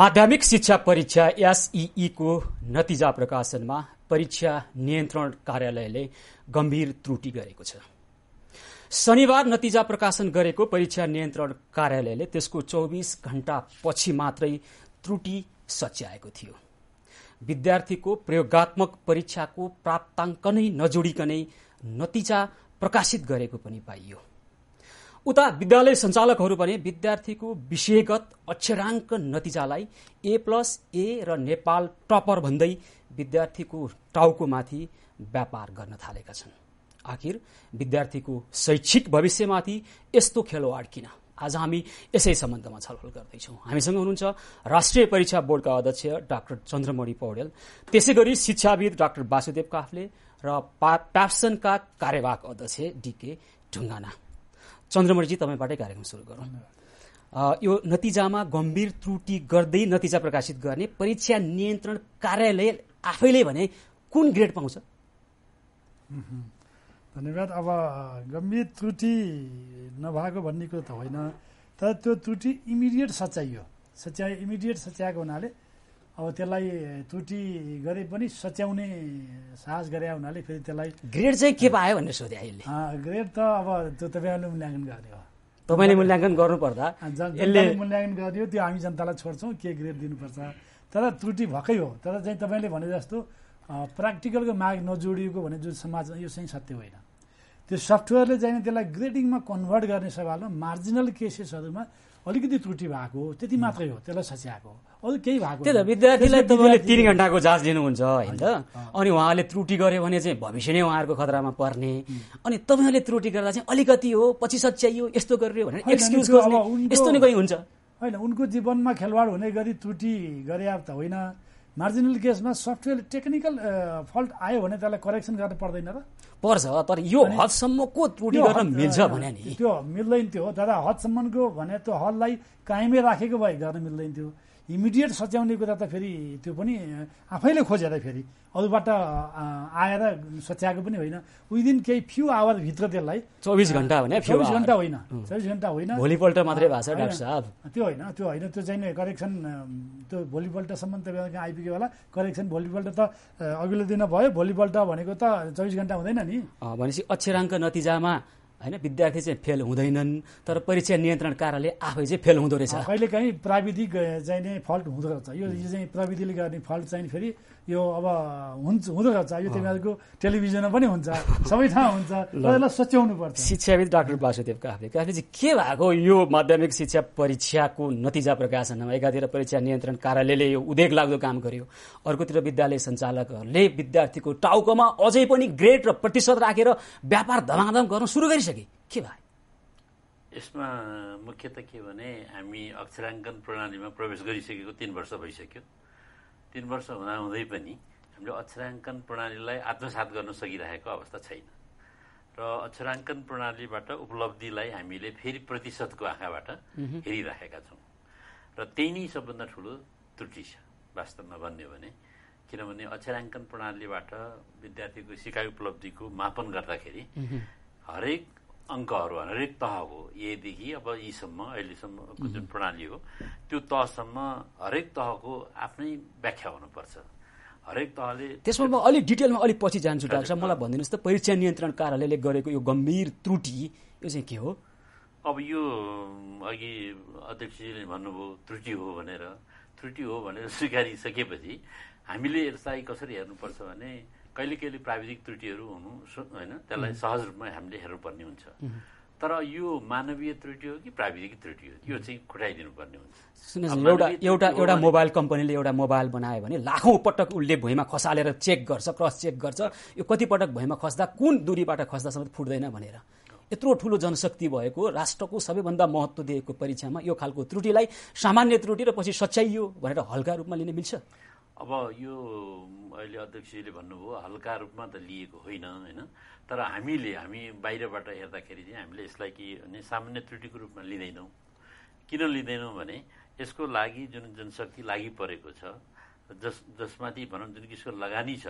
माध्यमिक शिक्षा परीक्षा एसईई को नतिजा प्रकाशनमा परीक्षा नियन्त्रण कार्यालयले गम्भीर त्रुटि गरेको छ। शनिबार नतिजा प्रकाशन गरेको परीक्षा नियन्त्रण कार्यालयले त्यसको 24 घण्टा पछि मात्रै त्रुटि सच्याएको थियो। विद्यार्थीको प्रयोगात्मक परीक्षाको प्राप्ताङ्क नै नजोडिकनै नतिजा प्रकाशित गरेको पनि पाइयो। उता विद्यालय सञ्चालकहरू भने विद्यार्थीको विषयगत अक्षराङ्क नतिजालाई A+A र नेपाल टपर भन्दै विद्यार्थीको टाउकोमाथि व्यापार गर्न थालेका छन्। आखिर विद्यार्थीको शैक्षिक भविष्यमाथि यस्तो खेलवाड किन? आज हामी यसै सम्बन्धमा छलफल गर्दै छौं। हामीसँग हुनुहुन्छ राष्ट्रिय परीक्षा बोर्डका अध्यक्ष डाक्टर चन्द्रमणि पौडेल, त्यसैगरी शिक्षाविद डाक्टर वासुदेव काफ्ले र प्याप्सनका कार्यवाहक अध्यक्ष डीके ढुङ्गाना। चन्द्रमणि जी, तपाईबाटै कार्यक्रम सुरु गरौं। यो नतिजामा गम्भीर त्रुटि गर्दै नतिजा प्रकाशित गर्ने परीक्षा नियन्त्रण कार्यालय आफैले भने कुन ग्रेड पाउँछ? धन्यवाद। अब गम्भीर त्रुटि नभएको भन्ने कुरा त होइन, तर त्यो त्रुटि इमिडिएट सच्याइयो। इमिडिएट सच्याएको हुनाले अब त्यसलाई त्रुटि गरे पनि सच्याउने साहस गरे हुनाले फेरि त्यसलाई ग्रेड चाहिँ के पायो भनेर सोधे अहिले। ग्रेड त अब त्यो तपाईले मूल्याङ्कन गर्ने हो। तपाईले मूल्याङ्कन गर्नुपर्दा यसले मूल्याङ्कन गरियो, त्यो हामी जनतालाई छोड्छौँ के ग्रेड दिनुपर्छ। तर त्रुटि भएकै हो, तर चाहिँ तपाईले भने जस्तो प्र्याक्टिकलको माग नजोडिएको भने जुन समाज यो चाहिँ सत्य होइन। त्यो सफ्टवेयरले चाहिँ त्यसलाई ग्रेडिङमा कन्भर्ट गर्ने सवालमा मार्जिनल केसेसहरुमा अलिकति त्रुटि भएको हो, त्यति मात्रै हो, त्यसलाई सच्याएको हो, अरू केही भएको। त्यही त विद्यार्थीलाई तपाईँले 3 घण्टाको जाँच दिनुहुन्छ होइन, अनि उहाँले त्रुटि गर्यो भने चाहिँ भविष्य नै उहाँहरूको खतरामा पर्ने, अनि तपाईँहरूले त्रुटि गर्दा चाहिँ अलिकति हो पछि सच्याइयो यस्तो गरियो भनेर एक्सक्युज गर्ने यस्तो नै कहीँ हुन्छ होइन। उनको जीवनमा खेलवाड हुने गरी त्रुटि गरे त होइन। मार्जिनल केसमा सफ्टवेयर टेक्निकल फल्ट आयो भने त्यसलाई करेक्सन गर्न पर्दैन र पर्छ, तर यो हदसम्मको त्रुटि गर्न मिल्छ भने नि त्यो मिल्दैन थियो दादा। हदसम्मको भने त्यो हललाई कायमै राखेको भए गर्न मिल्दैन थियो। इमिडिएट सच्याउने कुरा त फेरि त्यो पनि आफैले खोजेर फेरि अरूबाट आएर सच्याएको पनि होइन। विदिन केही फ्यु आवरभित्र त्यसलाई 24 घण्टा होइन, 24 घण्टा होइन, 24 घण्टा होइन, भोलिपल्ट मात्रै भएको छ डाक्टर साहब। त्यो होइन, त्यो होइन, त्यो चाहिँ करेक्सन त्यो भोलिपल्टसम्म तपाईँको आइपुग्यो होला। करेक्सन भोलिपल्ट त अघिल्लो दिन भयो, भोलिपल्ट भनेको त 24 घण्टा हुँदैन नि। भनेपछि अक्षराङ्क नतिजामा हैन विद्यार्थी चाहिँ फेल हुँदैनन्, तर परीक्षा नियन्त्रण कार्यालय आफै चाहिँ फेल हुँदो रहेछ। कहिले काहीँ प्राविधिक चाहिँ नै फल्ट हुँदो रहेछ। यो चाहिँ प्राविधिकले गर्ने फल्ट चाहिँ फेरि यो अब हुँदो रहेछ। यो तिमीहरूको टेलिभिजनमा पनि हुन्छ, सबै ठाउँ हुन्छ, र यसलाई सच्याउनु पर्छ। शिक्षाविद डाक्टर वासुदेव काफ्ले चाहिँ के भएको यो माध्यमिक शिक्षा परीक्षाको नतिजा प्रकाशनमा एकातिर परीक्षा नियन्त्रण कार्यालयले यो उदेक लाग्दो काम गर्यो, अर्कोतिर विद्यालय सञ्चालकहरूले विद्यार्थीको टाउकोमा अझै पनि ग्रेड र प्रतिशत राखेर व्यापार धमाधम गर्न सुरु गरिसके। के भयो यसमा? मुख्यतः के भने हामी अक्षराङ्कन प्रणालीमा प्रवेश गरिसकेको 3 वर्ष भइसक्यो। 3 वर्ष हुँदै पनि हामीले अक्षराङ्कन प्रणालीलाई आत्मसात गर्न सकिरहेको अवस्था छैन र अक्षराङ्कन प्रणालीबाट उपलब्धिलाई हामीले फेरि प्रतिशतको आँखाबाट हेरिरहेका छौँ र त्यही नै सबभन्दा ठुलो त्रुटि छ वास्तवमा भन्ने भने। किनभने अक्षराङ्कन प्रणालीबाट विद्यार्थीको सिकाइ उपलब्धिको मापन गर्दाखेरि हरेक अङ्कहरू हरेक तहको एदेखि अब यीसम्म अहिलेसम्मको जुन प्रणाली हो त्यो तहसम्म हरेक तहको आफ्नै व्याख्या हुनुपर्छ। हरेक तहले त्यसमा म अलिक डिटेलमा अलिक पछि जान्छु। डाक्टर साहब, मलाई भनिदिनुहोस् त परीक्षा नियन्त्रण कार्यालयले गरेको यो गम्भीर त्रुटि यो चाहिँ के हो? अब यो अघि अध्यक्षजीले भन्नुभयो त्रुटि हो भनेर। त्रुटि हो भनेर स्वीकारिसकेपछि हामीले यसलाई कसरी हेर्नुपर्छ भने कहिले कहिले प्राविधिक त्रुटिहरू हुनु होइन, त्यसलाई सहज रूपमा हामीले हेर्नुपर्ने हुन्छ। तर यो मानवीय त्रुटि हो कि प्राविधिक त्रुटि हो यो चाहिँ खुट्याइदिनुपर्ने हुन्छ। सुन्नुहोस्, एउटा मोबाइल कम्पनीले एउटा मोबाइल बनायो भने लाखौँ पटक उसले भुइँमा खसालेर चेक गर्छ, क्रस चेक गर्छ, यो कति पटक भुइँमा खस्दा कुन दूरीबाट खस्दा समेत फुट्दैन भनेर। यत्रो ठुलो जनशक्ति भएको राष्ट्रको सबैभन्दा महत्त्व दिएको परीक्षामा यो खालको त्रुटिलाई सामान्य त्रुटि र पछि सच्याइयो भनेर हल्का रूपमा लिन मिल्छ? अब यो अहिले अध्यक्षजीले भन्नुभयो हल्का रूपमा त लिएको होइन होइन, तर हामी बाहिरबाट हेर्दाखेरि चाहिँ हामीले यसलाई के भने सामान्य त्रुटिको रूपमा लिँदैनौँ। किन लिँदैनौँ भने यसको लागि जुन जनशक्ति लागि परेको छ जसमाथि भनौं जुन किसिमको लगानी छ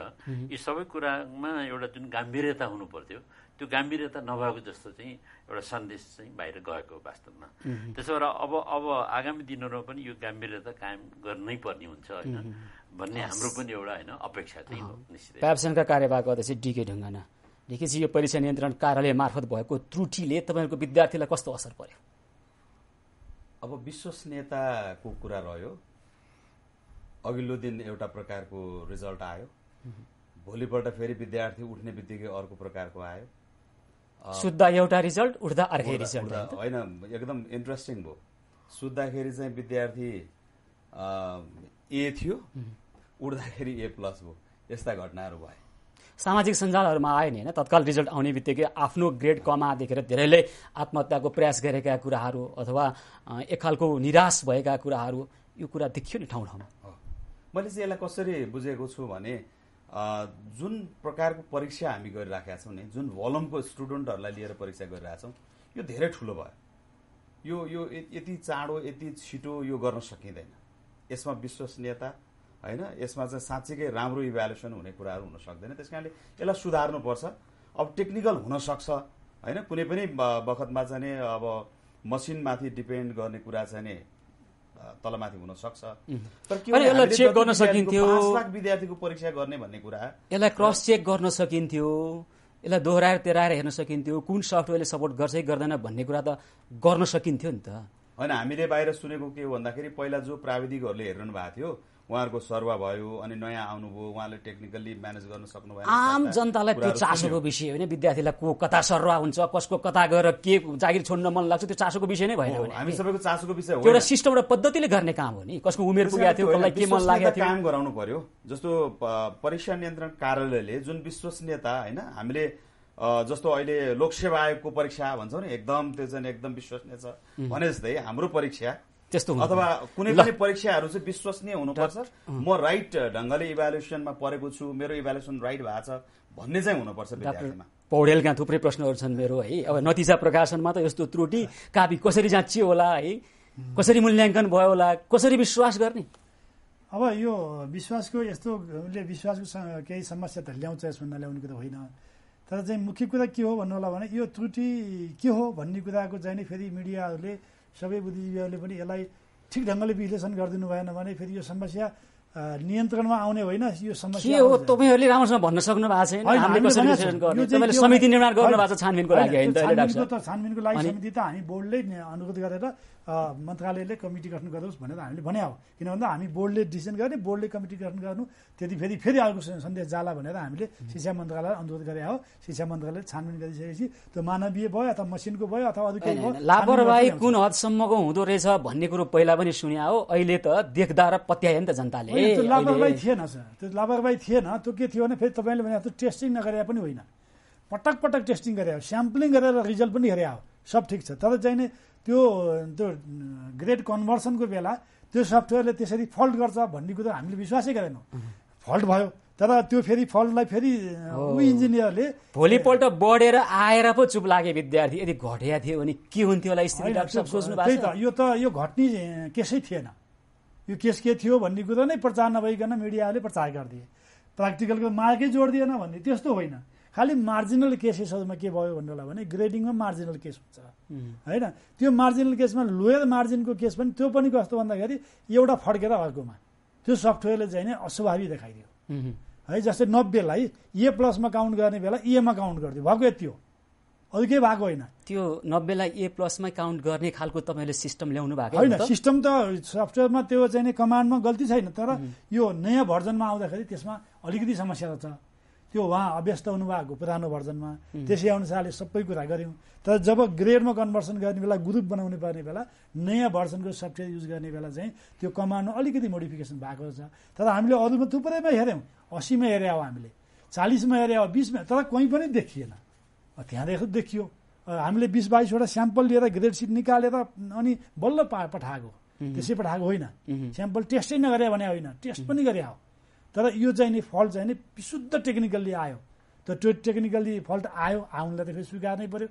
यी सबै कुरामा एउटा जुन गम्भीरता हुनु पर्थ्यो त्यो गम्भीरता नभएको जस्तो चाहिँ एउटा सन्देश चाहिँ बाहिर गएको वास्तवमा त्यसो भएर अब आगामी दिनहरुमा पनि यो गम्भीरता कायम गर्नै पर्ने हुन्छ हैन भन्ने हाम्रो पनि एउटा हैन अपेक्षा चाहिँ हो निश्चित। प्याप्सनका कार्यवाहक अध्यक्ष डीके ढुङ्गाना लेखेपछि यो परीक्षा नियन्त्रण कार्यालय मार्फत भएको त्रुटिले तपाईहरुको विद्यार्थीलाई कस्तो असर पर्यो? अब विश्वसनीयताको कुरा रह्यो। अघिल्लो दिन एउटा प्रकारको रिजल्ट आयो, भोलिपल्ट फेरि विद्यार्थी उठ्ने बित्तिकै अर्को प्रकारको आयो, सुत्दा एउटा रिजल्ट उठ्दा अर्को रिजल्ट हैन एकदम इन्ट्रेस्टिङ भयो। सुत्दाखेरि चाहिँ विद्यार्थी ए थियो, उठ्दाखेरि ए प्लस भयो। यस्ता घटनाहरू भए सामाजिक सञ्जालहरुमा आयो नि हैन। तत्काल रिजल्ट आउने बित्तिकै आफ्नो ग्रेड कम देखेर धेरैले आत्महत्याको प्रयास गरेका कुराहरू अथवा एक खालको निराश भएका कुराहरू यो कुरा देखियो नि ठाउँ ठाउँमा। मैले चाहिँ यसलाई कसरी बुझेको छु भने जुन प्रकारको परीक्षा हामी गरिराखेका छौँ नि, जुन भोलमको स्टुडेन्टहरूलाई लिएर परीक्षा गरिरहेका छौँ, यो धेरै ठुलो भयो। यो यति चाँडो यति छिटो यो गर्न सकिँदैन। यसमा विश्वसनीयता हैन, यसमा चाहिँ साँच्चीकै राम्रो इभ्यालुएसन हुने कुराहरू हुन सक्दैन। त्यसकारणले यसलाई सुधार्नुपर्छ। अब टेक्निकल हुन सक्छ हैन, कुनै पनि बखतमा चाहिँ नि अब मसिनमाथि डिपेन्ड गर्ने कुरा चाहिँ नि तलमाथि हुन सक्छ। तर के यसलाई चेक गर्न सकिन्थ्यो? 5 लाख विद्यार्थीको परीक्षा गर्ने भन्ने कुरा यसलाई क्रस चेक गर्न सकिन्थ्यो, यसलाई दोहोराएर तेराएर हेर्न सकिन्थ्यो, कुन सफ्टवेयरले सपोर्ट गर्छ गर्दैन भन्ने कुरा त गर्न सकिन्थ्यो नि त हैन। हामीले बाहिर सुनेको के हो भन्दाखेरि पहिला जो प्राविधिकहरूले हेर्नु भएको थियो उहाँहरुको सर्वा भयो, अनि नयाँ आउनुभयो उहाँले टेक्निकली म्यानेज गर्न सक्नु भएन। आम जनतालाई त्यो चासोको विषय होइन, विद्यार्थीलाई को कता सर्वा हुन्छ, कसको कता गएर के जागिर छोड्न मन लाग्छ त्यो चासोको विषय नै भएन भने हामी सबैको चासोको विषय हो। एउटा सिस्टम र पद्धतिले गर्ने काम हो नि। कसको उमेर पुगेको थियो, कसलाई के मन लागेको थियो, काम गराउनु पर्यो। जस्तो परीक्षा नियन्त्रण कार्यालयले जुन विश्वसनीयता हैन, हामीले जस्तो अहिले लोकसेवा आयोगको परीक्षा भन्छौं नि एकदम त्यो चाहिँ एकदम विश्वसनीय छ भने जस्तै हाम्रो परीक्षा त्यस्तो हुन्छ अथवा कुनै पनि परीक्षाहरु चाहिँ विश्वसनीय हुनुपर्छ। म राइट ढंगले इभ्यालुएसनमा परेको छु, मेरो इभ्यालुएसन राइट भएको छ भन्ने चाहिँ हुनुपर्छ विद्यार्थीमा। पौडेलका थुप्रै प्रश्नहरु छन् मेरो है। अब नतिजा प्रकाशनमा त यस्तो त्रुटि काबी कसरी जाँचियो होला है, कसरी मूल्याङ्कन भयो होला, कसरी विश्वास गर्ने? अब यो विश्वासको यस्तो उले विश्वासको केही समस्या त ल्याउँछ, यस भन्दा ल्याउने कुरा होइन। तर चाहिँ मुख्य कुरा के हो भन्नु होला भने यो त्रुटि के हो भन्ने कुराको चाहिँ नि फेरि मिडियाहरुले सबै बुद्धिजीवीहरूले पनि यसलाई ठिक ढंगले विश्लेषण गरिदिनु भएन भने फेरि यो समस्या नियन्त्रणमा आउने होइन। यो समस्या के हो तपाईहरुले राम्रोसँग भन्न सक्नु भएको छैन। हामीले कसरी विश्लेषण गर्ने? तपाईले समिति निर्माण गर्नु भएको छ छानबिनको लागि हैन त? डाक्टर त छानबिनको लागि समिति त हामी बोर्डले अनुरोध गरेर मन्त्रालयले कमिटी गठन गरोस् भनेर हामीले भन्या हो। किन भन्दा हामी बोर्डले डिसिजन गर्ने, बोर्डले कमिटी गठन गर्नु त्यति फेरि अर्को सन्देश जाला भनेर हामीले शिक्षा मन्त्रालयलाई अनुरोध गरे हो। शिक्षा मन्त्रालयले छानबिन गरिसकेपछि त्यो मानवीय भयो अथवा मसिनको भयो अथवा अरू के भयो, लापरवाही कुन हदसम्मको हुँदो रहेछ भन्ने कुरो पहिला पनि सुन्या हो। अहिले त देख्दा र पत्याए नि त जनताले। त्यो लापरवाही थिएन सर, त्यो लापरवाही थिएन। त्यो के थियो भने फेरि तपाईले भने त्यो टेस्टिङ नगरे पनि होइन, पटक टेस्टिङ गरे हो, स्याम्पलिङ गरेर रिजल्ट पनि हेरे हो, सब ठीक छ। तर चाहिँ त्यो ग्रेड कन्भर्सनको बेला त्यो सफ्टवेयरले त्यसरी फल्ट गर्छ भन्ने कुरा हामीले विश्वासै गरेनौँ। फल्ट भयो तर त्यो फेरि फल्टलाई फेरि उही इन्जिनियरले भोलिपल्ट बढेर आएर पो चुप लागे विद्यार्थी। यदि घटेको थियो भने के हुन्थ्यो होला स्थिति? डाक्टर साहब सोच्नु भएको छ? यो घट्ने केसै थिएन। यो केस के थियो भन्ने कुरा नै प्रचार नभइकन मिडियाले प्रचार गरिदिए, प्र्याक्टिकलको मार्कै जोड दिएन भन्ने त्यस्तो होइन। खाली मार्जिनल केसेसहरुमा के भयो भन्नु होला भने ग्रेडिङमा मार्जिनल केस हुन्छ हैन। त्यो मार्जिनल केसमा लोयर मार्जिनको केस पनि त्यो पनि कस्तो भन्दाखेरि एउटा फड्केर अर्कोमा त्यो सफ्टवेयरले चाहिँ नि अस्वाभाविक देखाइदियो है। जस्तै 90 लाई ए प्लसमा काउन्ट गर्ने बेला ए मा काउन्ट गर्दियो, भएको यति हो, अरू केही भएको होइन। त्यो 90 लाई ए प्लसमा काउन्ट गर्ने खालको तपाईले सिस्टम ल्याउनु भएको होइन। सिस्टम त सफ्टवेयरमा त्यो चाहिँ नि कमान्डमा गल्ती छैन, तर यो नयाँ भर्जनमा आउँदाखेरि त्यसमा अलिकति समस्या छ। त्यो वहाँ अभ्यस्त हुनुभएको पुरानो भर्जनमा त्यसै अनुसारले सबै कुरा गर्यौं। तर जब ग्रेडमा कन्भर्सन गर्ने बेला, ग्रुप बनाउने पर्ने बेला, नयाँ भर्जनको सफ्टवेयर युज गर्ने बेला चाहिँ त्यो कमान्डमा अलिकति मोडिफिकेसन भएको छ। तर हामीले अरूमा थुप्रैमा हेर्यौं, 80 मा हेर्या हो, हामीले 40 मा हेर्या हो, 20 मा, तर कहीँ पनि देखिएन। त्यहाँदेखि देखियो हामीले 20-22 वटा स्याम्पल लिएर ग्रेड सिट निकालेर अनि बल्ल पठाएको, त्यसै पठाएको होइन। स्याम्पल टेस्टै नगरे भने होइन, टेस्ट पनि गरे हो। तर यो चाहिँ नि फल्ट चाहिँ नि विशुद्ध टेक्निकल्ली आयो। तर त्यो टेक्निकल्ली फल्ट आउनलाई त फेरि स्वीकार्नै पर्यो।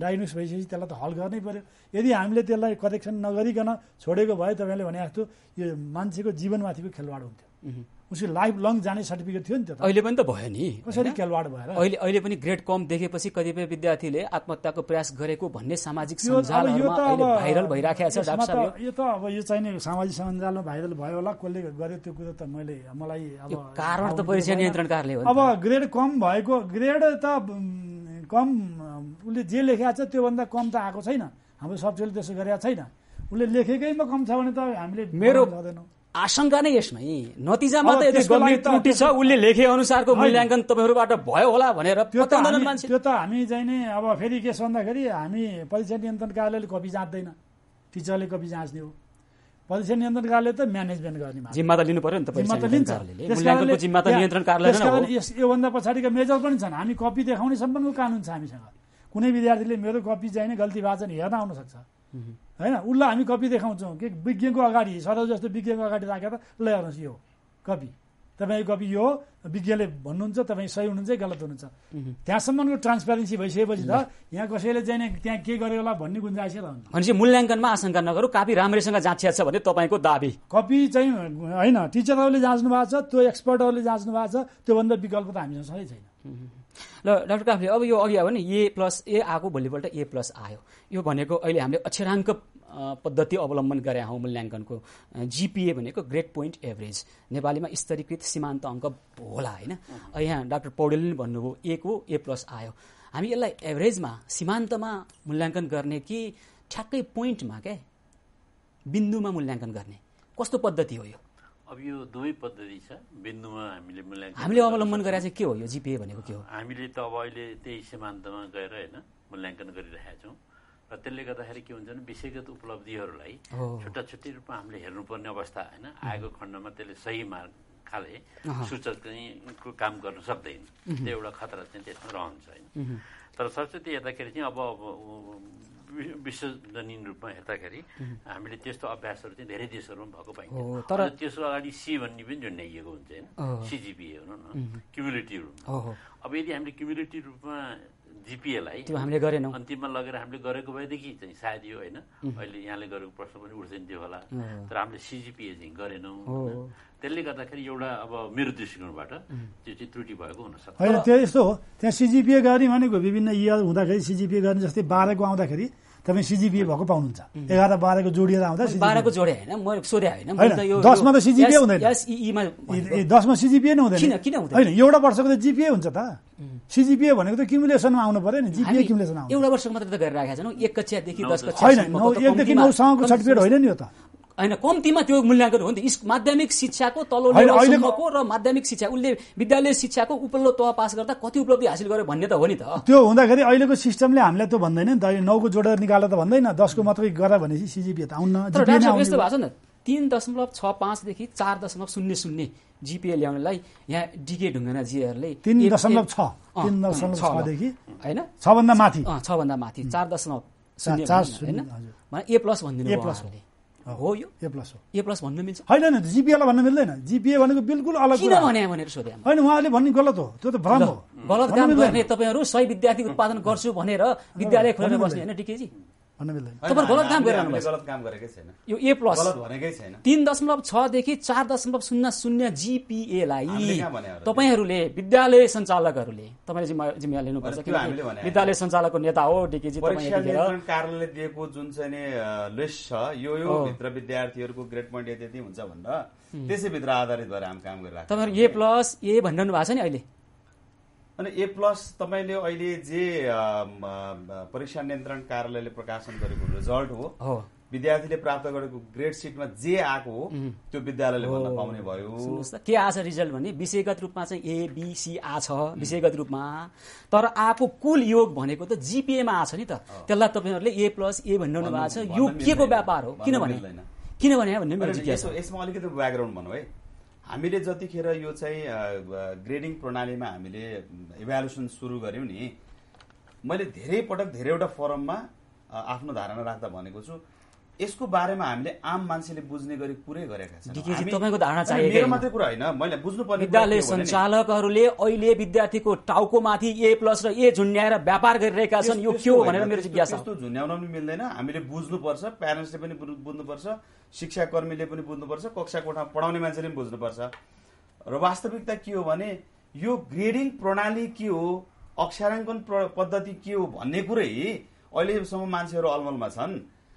डायग्नोस भइसकेपछि त्यसलाई त हल गर्नै पर्यो। यदि हामीले त्यसलाई करेक्सन नगरिकन छोडेको भए तपाईँले भने जस्तो यो मान्छेको जीवनमाथिको खेलवाड हुन्थ्यो। उसको लाइफ लङ जाने सर्टिफिकेट थियो नि त। अहिले पनि त भयो नि, कसरी खेलवाड भएर अहिले अहिले पनि ग्रेड कम देखेपछि कतिपय विद्यार्थीले आत्महत्याको प्रयास गरेको भन्ने सामाजिक सञ्जालहरुमा अहिले भाइरल भइराखेको छ। डाक्टर साहब यो त अब यो चाहिँ नि सामाजिक सञ्जालमा भाइरल भयो होला, कसले गर्यो त्यो कुरा त मलाई अब कारण त परीक्षा नियन्त्रण कार्यालय हो। अब ग्रेड कम भएको, ग्रेड त कम उले जे लेखेको छ त्यो भन्दा कम त आको छैन, हाम्रो सबैले त्यसो गरेका छैन। उले लेखेकैमा कम छ भने त हामीले मेरो आशंका नै यसमै नतिजामा त यदि गम्भीर त्रुटि छ उले लेखे अनुसारको मूल्याङ्कन तपाईहरुबाट भयो होला भनेर पत्याउन मान्छे त्यो त हामी जाइने। अब फेरि के भन्दाखेरि हामी परीक्षा नियन्त्रण कार्यालयले कपी जाँदैन, टिचरले कपी जाँच्ने हो। परीक्षा नियन्त्रण कार्यालय त म्यानेजमेन्ट गर्ने मात्र जिम्मा त लिनु पर्यो नि त, जिम्मा त लिन्छ मूल्याङ्कनको जिम्मा त नियन्त्रण कार्यालयले हो। यो भन्दा पछाडीका मेजर पनि छन्, हामी कपी देखाउने सम्बन्धको कानुन छ हामीसँग। कुनै विद्यार्थीले मेरो कपी चाहिने गल्ती वाचन हेर्न आउन सक्छ हैन, उलाई हामी कपी देखाउँछौँ कि विज्ञको अगाडि सरल जस्तो विज्ञको अगाडि राखेर ल हेर्नुहोस् यो कपी, तपाईँको कपी यो विज्ञले भन्नुहुन्छ, तपाईँ सही हुनुहुन्छ गलत हुनुहुन्छ। त्यहाँसम्मको ट्रान्सपेरेन्सी भइसकेपछि त यहाँ कसैले चाहिँ त्यहाँ के गर्यो होला भन्ने गुन्जाइसै रहन्छ। भनेपछि मूल्याङ्कनमा आशंका नगरौँ, कपी राम्रैसँग जाँचिया छ भने तपाईँको दाबी कपी चाहिँ हैन, टिचरहरूले जाँच्नु भएको छ, त्यो एक्सपर्टहरूले जाँच्नु भएको छ, त्योभन्दा विकल्प त हामीसँग सधैँ छैन। ल डाक्टर काफ्ले, अब यो अघि आयो भने A+A आएको, भोलिपल्ट A+ आयो, यो भनेको अहिले हामीले अक्षराङ्क पद्धति अवलम्बन गरे हौ मूल्याङ्कनको। GPA भनेको ग्रेड पोइन्ट एभरेज, नेपालीमा स्तरीकृत सीमान्त अङ्क होला हैन। यहाँ डाक्टर पौडेलले भन्नुभयो A+A आयो, हामी यसलाई एभरेजमा सीमान्तमा मूल्याङ्कन गर्ने कि ठ्याक्कै पोइन्टमा के बिन्दुमा मूल्याङ्कन गर्ने, कस्तो पद्धति हो यो? अब यो दुवै पद्धति छ, बिन्दुमा हामीले मूल्याङ्कन हामीले अवलम्बन गरेर चाहिँ के हो यो जीपीए भनेको के हो? हामीले त अब अहिले त्यही सीमान्तमा गएर हैन मूल्याङ्कन गरिरहेका छौँ र त्यसले गर्दाखेरि के हुन्छ भने विषयगत उपलब्धिहरूलाई छुट्टा छुट्टै रूपमा हामीले हेर्नुपर्ने अवस्था हैन। आएको खण्डमा त्यसले सही मार्ग खाले सूचक चाहिँ काम गर्न सक्दैन, त्यो एउटा खतरा चाहिँ त्यसमा रहन्छ हैन। तर सरस्वती हेर्दाखेरि चाहिँ अब विश्वजनीन रूपमा हेर्दाखेरि हामीले त्यस्तो अभ्यासहरू चाहिँ धेरै देशहरूमा भएको पाइन्छ। तर त्यसको अगाडि सी भन्ने पनि जोडिएको हुन्छ हैन, CGPA हो न, क्युमुलेटिभ रूपमा। अब यदि हामीले क्युमुलेटिभ रूपमा जीपीएलाई त्यो हामीले गरेनौँ, अन्तिममा लगेर हामीले गरेको भएदेखि चाहिँ सायद यो हैन अहिले यहाँले गरेको प्रश्न पनि उठ्दैन थियो होला। तर हामीले CGPA चाहिँ गरेनौँ, त्यसले गर्दाखेरि एउटा अब मेरो दृष्टिकोणबाट त्यो चाहिँ त्रुटि भएको हुन सक्छ। हैन त्यो यस्तो हो, त्यहाँ CGPA गर्ने भनेको विभिन्न इयर हुँदाखेरि CGPA गर्ने, जस्तै 12 को आउँदाखेरि तपाईँ CGPA भएको पाउनुहुन्छ, 11 12 को जोडिएर आउँदा 12 को जोडे हैन, म सोधे हैन, म त यो 10 मा त CGPA हुँदैन, SEE मा 10 मा CGPA नै हुँदैन, किन हुँदैन हैन? एउटा वर्षको त GPA हुन्छ त, CGPA भनेको त क्युमुलेसनमा आउनु पर्यो नि, GPA क्युमुलेसनमा आउँछ। एउटा वर्षको मात्र त गरिराखेका छैनौ, 1 कक्षादेखि 10 कक्षासम्म हैन, 1 देखि 9 सम्मको सर्टिफिकेट होइन नि यो त हैन, कम्तीमा त्यो मूल्याङ्कन हो नि त। माध्यमिक शिक्षाको तल्लो लेभलसम्मको र माध्यमिक शिक्षा उले विद्यालय शिक्षाको उपल्लो तह पास गर्दा कति उपलब्धि हासिल गर्यो भन्ने त हो नि त। त्यो हुँदाखेरि अहिलेको सिस्टमले हामीलाई त्यो भन्दैन नि त, 9 को जोडेर निकाल्दा त भन्दैन, 10 को मात्रै गरे भनेपछि CGPA त आउन जीपीए नै आउँछ। यस्तो भएको छ नि 3.65 देखि 4.00 जीपीए ल्याउनलाई यहाँ डीके ढुङ्गाना जीहरुले 3.6 देखि हैन 6 भन्दा माथि 4.0 हैन A+ भन्दिनु भयो हो, यो A+ हो। A+ भन्नु मिल्छ हैन नि, जीपीए लाई भन्नु मिल्दैन, जीपीए भनेको बिल्कुल अलग कुरा हो। किन भने भनेर सोधेँ हैन, उहाँले भन्ने गलत हो, त्यो त भ्रम हो। गलत काम गर्ने तपाईहरु 100 विद्यार्थी उत्पादन गर्छु भनेर विद्यालय खोलेर बस्ने हैन डीकेजी, भन्नु मिल्दैन। तपाईहरु गलत काम गरिरहनु भएको, गलत काम गरेकै छैन, यो A+ गलत भनेकै छैन। 3.6 देखि 4.00 जीपीए लाई तपाईहरुले विद्यालय सञ्चालकहरुले तपाईले जिम्मेवारी लिनुपर्छ कि विद्यालय सञ्चालकको नेता हो डीकेजी, तपाईले नियन्त्रण कार्यालयले दिएको जुन चाहिँ नि लेस छ यो भित्र विद्यार्थीहरुको ग्रेड पोइन्ट यति हुन्छ भनेर त्यसै भित्र आधारित भएर हामी काम गरिरहेको। तपाईहरु A+ भन्नु भएको छ नि अहिले, अनि A+ तपाईले अहिले जे परीक्षा नियन्त्रण कार्यालयले प्रकाशन गरेको रिजल्ट हो, विद्यार्थीले प्राप्त गरेको ग्रेड सिटमा जे आएको हो त्यो विद्यालयले भन्न पाउने भयो। के आछ रिजल्ट भने विषयगत रूपमा चाहिँ ABC आछ विषयगत रूपमा, तर आको कुल योग भनेको त जीपीए मा आछ नि त। त्यसलाई तपाईहरुले A+ भन्नु भएको छ, यो के को व्यापार हो? किन भने भन्ने मेरो जिज्ञासा हो। यसमा अलिकति ब्याकग्राउन्ड भन्नु है, हामीले जतिखेर यो चाहिँ ग्रेडिङ प्रणालीमा हामीले इभ्यालुएसन सुरु गर्यौं नि, मैले धेरै पटक धेरैवटा फोरममा आफ्नो धारणा राख्दा भनेको छु इसको बारे में हामीले आम मान्छेले बुझ्ने गरी कुरै गरेका छौं। डीकेजी तपाईको धारणा चाहिएको मेरो मात्रै कुरा हैन, मैले बुझ्नुपर्ने विद्यालय सञ्चालकहरूले अहिले विद्यार्थीको टाउकोमाथि ए+ र ए झुन्ड्याएर व्यापार गरिरहेका छन्, यो के हो भनेर मेरो जिज्ञासा छ। त्यस्तो झुन्ड्याउन पनि मिल्दैन, हामीले बुझ्नुपर्छ, प्यारेन्ट्सले पनि बुझ्नुपर्छ, शिक्षाकर्मीले पनि बुझ्नुपर्छ, कक्षा कोठामा पढाउने मान्छेले पनि बुझ्नुपर्छ। र वास्तविकता के हो भने यो ग्रेडिङ प्रणाली के हो, अक्षराङ्कन पद्धति के हो भन्ने कुरै अहिलेसम्म मान्छेहरु अलमलमा छन्।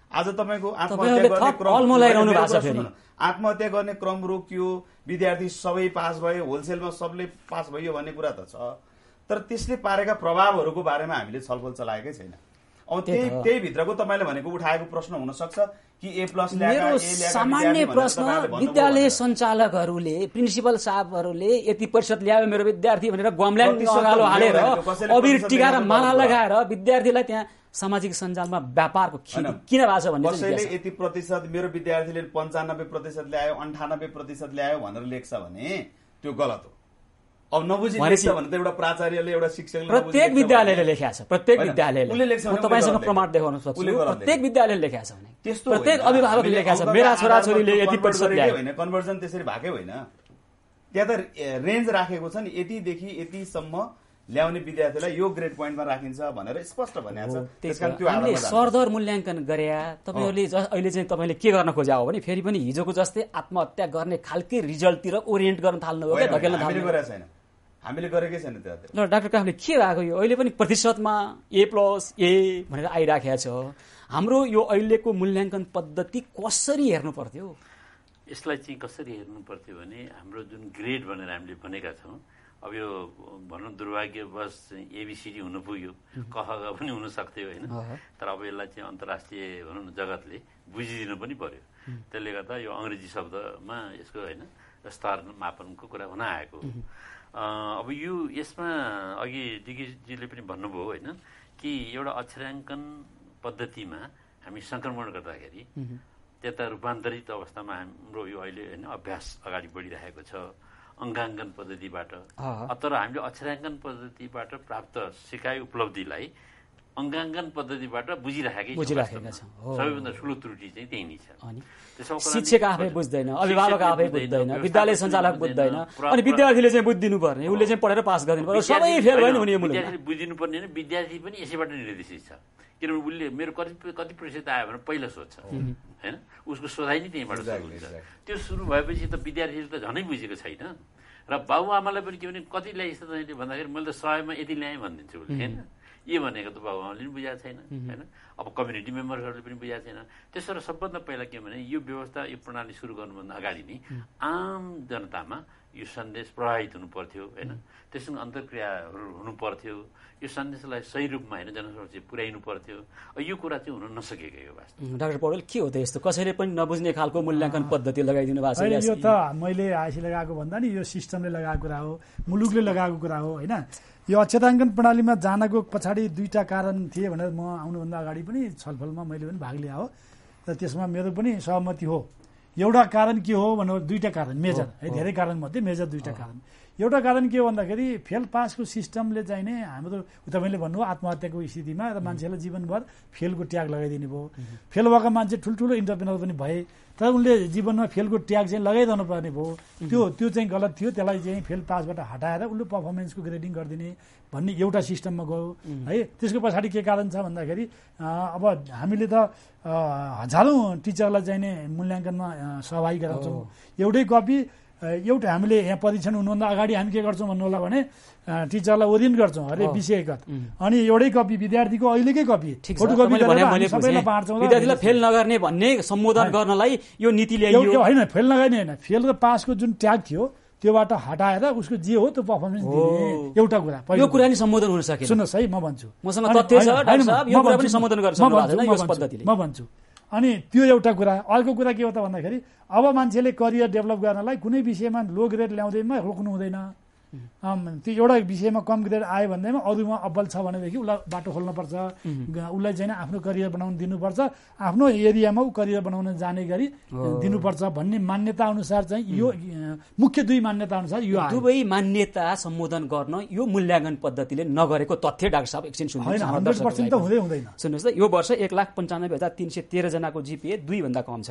आज तपाईको आत्महत्या गर्ने क्रम रोकियो, विद्यार्थी सबै पास भयो, होलसेलमा सबले पास भयो भन्ने कुरा त छ, तर त्यसले पारेका प्रभावहरुको बारेमा हामीले छलफल चलाएकै छैन। अब त्यही भित्रको तपाईले भनेको उठाएको प्रश्न हुन सक्छ कि ए+ ल्याएर ए सामान्य प्रश्न विद्यालय सञ्चालकहरूले, प्रिन्सिपल साहबहरूले यति प्रतिशत ल्यायो मेरो विद्यार्थी भनेर गमल्याङ अगालो हालेर अबिर टिका र माला लगाएर विद्यार्थीलाई त्यहाँ सामाजिक सञ्जालमा व्यापारको किन भाषा भन्ने कसैले यति प्रतिशत मेरो विद्यार्थीले 95% ल्यायो 98% ल्यायो भनेर लेख्छ भने त्यो गलत हो। अब नबुझी लेख्छ भने त एउटा प्राचार्यले एउटा शिक्षकले प्रत्येक विद्यालयले लेख्या छ, प्रत्येक विद्यालयले उले लेख्छ भने तपाईसँग प्रमाण देखाउन सक्छु। प्रत्येक विद्यालयले लेख्या छ भने त्यस्तो प्रत्येक अभिभावकले लेख्या छ मेरा छोराछोरीले यति प्रतिशत ल्याए हैन, कन्भर्जन त्यसरी भएकै हैन। त्यहाँ त रेन्ज राखेको छ नि, यति देखि यति सम्म ल्याउने विद्यार्थीलाई यो ग्रेड पोइन्टमा राखिन्छ भनेर स्पष्ट भनिएको छ। त्यसकारण त्यो आधारमा सरदर मूल्याङ्कन गरेया तपाईहरुले अहिले चाहिँ तपाईले के गर्न खोज्या हो भने फेरि पनि हिजोको जस्तै आत्महत्या गर्ने खालकै रिजल्टतिर ओरिएन्ट गर्न थाल्नु हो के धकेल्न थाल्नु। हामीले गरेका छैन, हामीले गरेकै छैन त्यहाँ। ल डाक्टर काफले के भएको यो अहिले पनि प्रतिशतमा ए+ ए भनेर आइराखेको छ, हाम्रो यो अहिलेको मूल्याङ्कन पद्धति कसरी हेर्नु पर्थ्यो? यसलाई चाहिँ कसरी हेर्नु पर्थ्यो भने हाम्रो जुन ग्रेड भनेर हामीले भनेका छौं, अब यो भनौँ दुर्भाग्यवश एबिसिडी हुन पुग्यो, कखा पनि हुन सक्थ्यो होइन, तर अब यसलाई चाहिँ अन्तर्राष्ट्रिय भनौँ न जगतले बुझिदिनु पनि पर्यो। त्यसले गर्दा यो अङ्ग्रेजी शब्दमा यसको होइन स्तर मापनको कुरा हुन आएको। अब यो यसमा अघि डीकेजीले पनि भन्नुभयो होइन कि एउटा अक्षराङ्कन पद्धतिमा हामी सङ्क्रमण गर्दाखेरि त्यता रूपान्तरित अवस्थामा हाम्रो यो अहिले होइन अभ्यास अगाडि बढिरहेको छ अङ्काङ्कन पद्धतिबाट। तर हामीले अक्षराङ्कन पद्धतिबाट प्राप्त सिकाइ उपलब्धिलाई अङ्काङ्कन पद्धतिबाट बुझिराखेकै छौँ। सबैभन्दा ठूलो त्रुटि चाहिँ त्यही नै छ। शिक्षक आफै बुझ्दैन, अभिभावक आफै बुझ्दैन, विद्यालय सञ्चालक बुझ्दैन, अनि विद्यार्थीले चाहिँ बुझिदिनु पर्ने, उसले चाहिँ पढेर पास गरिदिनु पर्ने, सबै फेल भएन हुने मुलुक। विद्यार्थीले बुझिदिनु पर्ने हैन, विद्यार्थी पनि यसैबाट निर्देशित छ, किनभने उसले मेरो कति प्रतिशत आयो भने पहिला सोध्छ हैन, उसको सोधाइ नै त्यहीबाट सुरु हुन्छ। त्यो सुरु भएपछि त विद्यार्थीले त झनै बुझेको छैन र बाबुआमालाई पनि के भने कति ल्याइस् त भन्दाखेरि मैले त 100मा यति ल्याएँ भनिदिन्छु उसले हैन, ये भनेको त बाबुआमाले पनि बुझाएको छैन हैन, अब कम्युनिटी मेम्बरहरूले पनि बुझाएको छैन। त्यसो सबभन्दा पहिला के भने यो व्यवस्था, यो प्रणाली सुरु गर्नुभन्दा अगाडि नै आम जनतामा यो सन्देश प्रवाहित हुनुपर्थ्यो हैन, त्यससँग अन्तर्क्रियाहरू हुनुपर्थ्यो, यो सन्देशलाई सही रूपमा हैन जनसमक्ष पुर्याइनु पर्थ्यो। यो कुरा चाहिँ हुन नसकेको यो वास्तव। डाक्टर पौडेल के हो त यस्तो कसैले पनि नबुझ्ने खालको मूल्याङ्कन पद्धति लगाइदिनु भएको छ? यो त मैले आइसी लगाएको भन्दा नि यो सिस्टमले लगाएको कुरा हो, मुलुकले लगाएको कुरा हो हैन। यो अक्षराङ्कन प्रणालीमा जानको पछाडि दुईटा कारण थिए भनेर म आउनुभन्दा अगाडि पनि छलफलमा मैले पनि भाग लिएको हो र त्यसमा मेरो पनि सहमति हो। एउटा कारण के हो भन्नु, दुईटा कारण मेजर है, धेरै कारणमध्ये मेजर दुईटा कारण। एउटा कारण के हो भन्दाखेरि फेल पासको सिस्टमले चाहिँ नै हाम्रो तपाईँले भन्नुभयो आत्महत्याको स्थितिमा र मान्छेलाई जीवनभर फेलको ट्याग लगाइदिने भयो। फेल भएका मान्छे ठुल्ठुलो इन्टरप्रेनर पनि भए, तर उनले जीवनमा फेलको ट्याग चाहिँ लगाइरहनु पर्ने भयो। त्यो चाहिँ गलत थियो, त्यसलाई चाहिँ फेल पासबाट हटाएर उसले पर्फर्मेन्सको ग्रेडिङ गरिदिने भन्ने एउटा सिस्टममा गयो है। त्यसको पछाडि के कारण छ भन्दाखेरि अब हामीले त हजारौँ टिचरलाई चाहिँ नै मूल्याङ्कनमा सहभागी गराउँछौँ, एउटै कपी एउटा हामीले यहाँ परीक्षण हुनुभन्दा अगाडि हामी के गर्छौँ भन्नु होला भने टिचरलाई ओरिएन्ट गर्छौँ अरे विषयगत, अनि एउटै कपी विद्यार्थीको अहिलेकै कपी फोटो कपी गरेर सबैलाई बाँड्छौँ। विद्यार्थीलाई फेल नगर्ने भन्ने सम्बोधन गर्नलाई यो नीति ल्याइयो हैन, फेल नगर्ने हैन, फेल र पासको जुन ट्याग थियो त्योबाट हटाएर उसको जे हो त्यो पर्फर्मेन्स दिने एउटा कुरा। यो कुरा नि सम्बोधन हुन सकेन। सुन्नुहोस् है, म भन्छु, मसँग तथ्य छ डाक्टर साहब, यो कुरा पनि सम्बोधन गर्न सक्दैन यो पद्धतिले, म भन्छु। अनि त्यो एउटा कुरा। अर्को कुरा के हो त भन्दाखेरि अब मान्छेले करियर डेभलप गर्नलाई कुनै विषयमा लो ग्रेड ल्याउँदैमा रोक्नु हुँदैन, एउटा विषयमा कम गिरेर आए भन्दैमा अरूमा अब्बल छ भनेदेखि उलाई बाटो खोल्न पर्छ उलाई चाहिँ आफ्नो करियर बनाउन दिनुपर्छ आफ्नो एरियामा उ करियर बनाउन जाने गरी दिनुपर्छ भन्ने मान्यता अनुसार चाहिँ यो मुख्य दुई मान्यता अनुसार यो दुबै मान्यता सम्बोधन गर्न यो मूल्याङ्कन पद्धतिले नगरेको तथ्य डाक्टर साहब एकछिन सुन्नुहुन्छ 100% त हुँदैन सुन्नुस् त यो वर्ष 1,95,313 जनाको जीपीए 2 भन्दा कम छ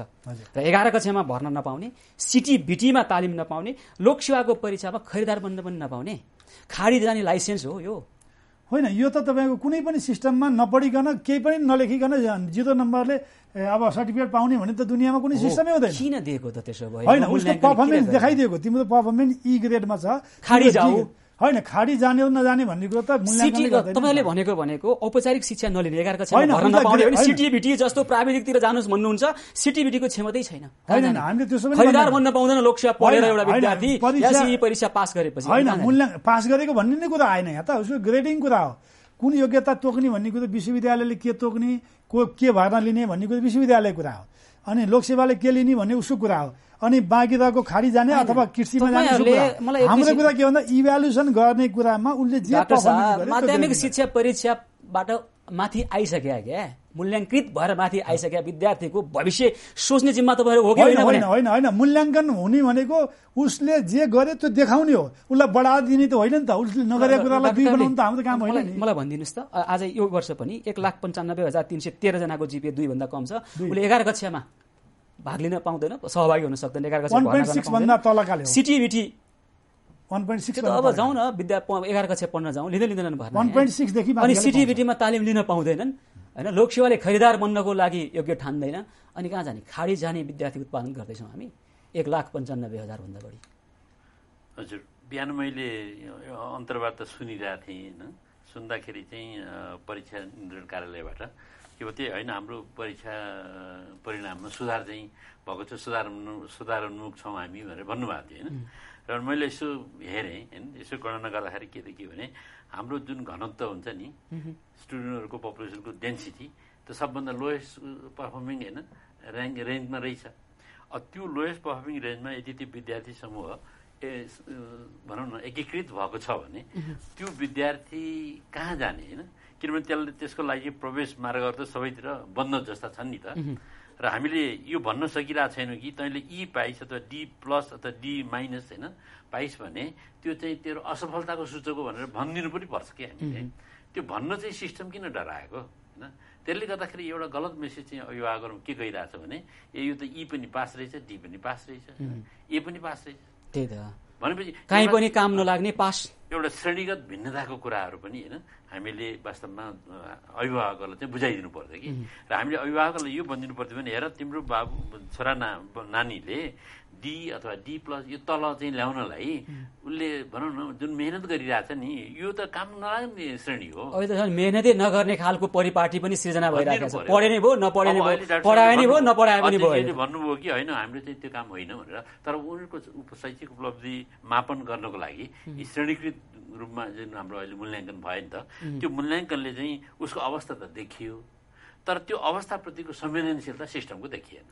र 11 कक्षामा भर्ना नपाउने सिटी बिटीमा तालिम नपाउने लोकसेवाको परीक्षामा खरिदार बन्न नपाउने खाडी जाने लाइसेन्स हो यो होइन यो त तपाईको कुनै पनि सिस्टममा नपढिकन केही पनि नलेखिकन जिरो नम्बरले अब सर्टिफिकेट पाउने भने त दुनियामा कुनै सिस्टमै हुँदैन किन दिएको त त्यसो भयो हैन उसले परफर्मेन्स देखाइदिएको तिम्रो परफर्मेन्स ई ग्रेडमा छ खाडी जाऊ हैन खाडी जाने नजाने भन्ने कुरा त मूल्याङ्कन गर्दैन तपाईले भनेको औपचारिक शिक्षा नलिने 11 कक्षामा भर्ना नपाउने भने सिटीबिटी जस्तो प्राविधिकतिर जानुस् भन्नुहुन्छ सिटीबिटीको क्षमताै छैन हैन हामीले त्यसो पनि खरिदार बन्न पाउँदैन लोकसेवा पढेर एउटा विद्यार्थी एसई परीक्षा पास गरेपछि हैन मूल्याङ्कन पास गरेको भन्ने नै कुरा आएन यहाँ त उसको ग्रेडिङ कुरा हो कुन योग्यता तोक्ने भन्ने कुरा विश्वविद्यालयले के तोक्ने के भर्ना लिने भन्ने कुरा विश्वविद्यालयको कुरा हो अनि लोकसेवाले के लिने भन्ने उसको कुरा हो अनि बाँकी रहेको खाडी जाने अथवा कृषिमा जाने हाम्रो कुरा के भन्दा इभ्यालुएसन गर्ने कुरामा उसले जे माध्यमिक शिक्षा परीक्षाबाट माथि आइसक्या क्या मूल्याङ्कित भएर माथि आइसक्या विद्यार्थीको भविष्य सोच्ने जिम्मा तपाईहरु हो कि हैन हैन हैन मूल्याङ्कन हुने भनेको उसले जे गरे त्यो देखाउने हो उसलाई बढा दिने त होइन नि त उसले नगरेको कुरालाई दुई बनाउनु त हाम्रो काम होइन नि मलाई भन्दिनुस् त आज यो वर्ष पनि 1,95,313 जनाको जीपीए 2 भन्दा कम छ उसले 11 कक्षामा भाग लिन पाउँदैन सहभागी हुन सक्दैन 11 कक्षा भर्ना गर्न 1.6 भन्दा तलकाले हो सिटिबिटी 1.6 अब जाऊ न विद्या 11 कक्षा पढ्न जाऊ लिँदैनन् भर्ना 1.6 देखि अनि सिटिबिटीमा तालिम लिन पाउँदैनन् हैन लोकसेवाले खरिदार बन्नको लागि योग्य ठान्दैन अनि कहाँ जाने खाडी जाने विद्यार्थी उत्पादन गर्दै छौं हामी 1,95,000 भन्दा बढी हजुर बिहान मैले अन्तर्वार्ता सुनिरहेको थिएँ हैन सुन्दाखेरि चाहिँ परीक्षा नियन्त्रण कार्यालयबाट यो त्यही हैन हाम्रो परीक्षा परिणाममा सुधार चाहिँ भएको छ सुधारात्मक छौं हामी भनेर भन्नुभएको थियो हैन र मैले यसो हेरेँ हैन यसो गणना गर्दाखेरि के देखियो भने हाम्रो जुन घनत्व हुन्छ नि स्टुडेन्टहरुको पपुलेसनको डेन्सिटी त सबभन्दा लोएस्ट परफर्मिङ हैन रेन्जमा रहेछ त्यो लोएस्ट परफर्मिङ रेन्जमा यदि त्यो विद्यार्थी समूह भनौं न एकीकृत भएको छ भने त्यो विद्यार्थी कहाँ जाने हैन किनभने त्यसले त्यसको लागि प्रवेश मार्गहरू त सबैतिर बन्द जस्ता छन् नि त र हामीले यो भन्न सकिरहेको छैनौँ कि तैँले ई पाइस अथवा डी प्लस अथवा डी माइनस हैन पाइस भने त्यो चाहिँ तेरो असफलताको सूचक हो भनेर भनिदिनु पनि पर्छ के हामीले त्यो भन्न चाहिँ सिस्टम किन डराएको हैन त्यसले गर्दाखेरि एउटा गलत मेसेज चाहिँ अभिभावकहरू के गइरहेछ भने यो त ई पनि पास रहेछ डी पनि पास रहेछ ए पनि पास रहेछ त्यही त भनेपछि कुनै पनि काम नलाग्ने पास एउटा श्रेणीगत भिन्नताको कुराहरु पनि हैन हामीले वास्तवमा अभिभावकहरूलाई चाहिँ बुझाइदिनु पर्छ कि र हामीले अभिभावकहरूलाई यो भनिदिनु पर्छ भने हेर तिम्रो बाबु छोरा नानीले डी अथवा डी प्लस यो तल चाहिँ ल्याउनलाई उसले भनौं न जुन मेहनत गरिरहेछ नि यो त काम नलाग्ने श्रेणी हो अहिले त मेहनतै नगर्ने खालको परिपाटी पनि सृजना भइरहेको छ पढ्ने भो नपढ्ने भो पढाए नि भो नपढाए पनि भो अहिले भन्नुभयो कि हैन हामीले चाहिँ त्यो काम होइन भनेर तर उनीहरुको शैक्षिक उपलब्धि मापन गर्नको लागि यी श्रेणीकृत रूपमा जुन हाम्रो अहिले मूल्याङ्कन भयो नि त त्यो मूल्याङ्कनले चाहिँ उसको अवस्था त देखियो तर त्यो अवस्थाप्रतिको संवेदनशीलता सिस्टमको देखिएन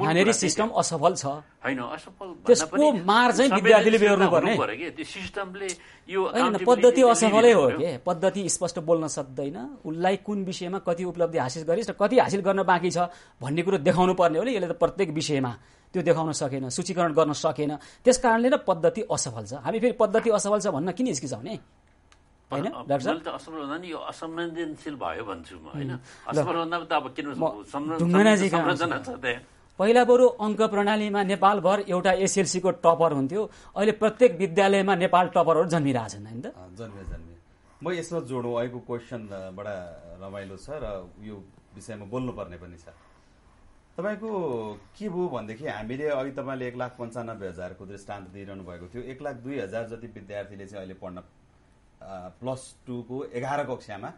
मानेरी सिस्टम असफल छ हैन असफल भन्दा पनि त्यसको मार चाहिँ विद्यार्थीले बेहोर्नु पर्ने हो के त्यो सिस्टमले यो पद्धति असफलै हो के पद्धति स्पष्ट बोल्न सक्दैन उलाई कुन विषयमा कति उपलब्धि हासिल गरिस् र कति हासिल गर्न बाँकी छ भन्ने कुरा देखाउनु पर्ने हो नि यसले त प्रत्येक विषयमा त्यो देखाउन सकेन सूचीकरण गर्न सकेन त्यसकारणले न पद्धति असफल छ हामी फेरि पद्धति असफल छ भन्न किन हिचकिचाउने हैन डाक्टर त असफल हुँदा नि यो असंवेदनशील भयो भन्छु म हैन असफल हुँदा त अब किन संरचना छ त पहिला बरु अंक प्रणालीमा नेपालभर एउटा एसएलसी को टपर हुन्थ्यो अहिले प्रत्येक विद्यालयमा नेपाल टपरहरु जन्मिराछन् हैन त जन्मे म यसमा जोडौं आएको क्वेशन बडा रमाइलो छ र यो विषयमा बोल्नु पर्ने पनि छ तपाईको के भो भन्देखि हामीले अघि तपाईले 1,95,000 को दृष्टान्त दिइरहनु भएको थियो 1,02,000 जति विद्यार्थीले चाहिँ अहिले पढ्न +2 को 11 कक्षामा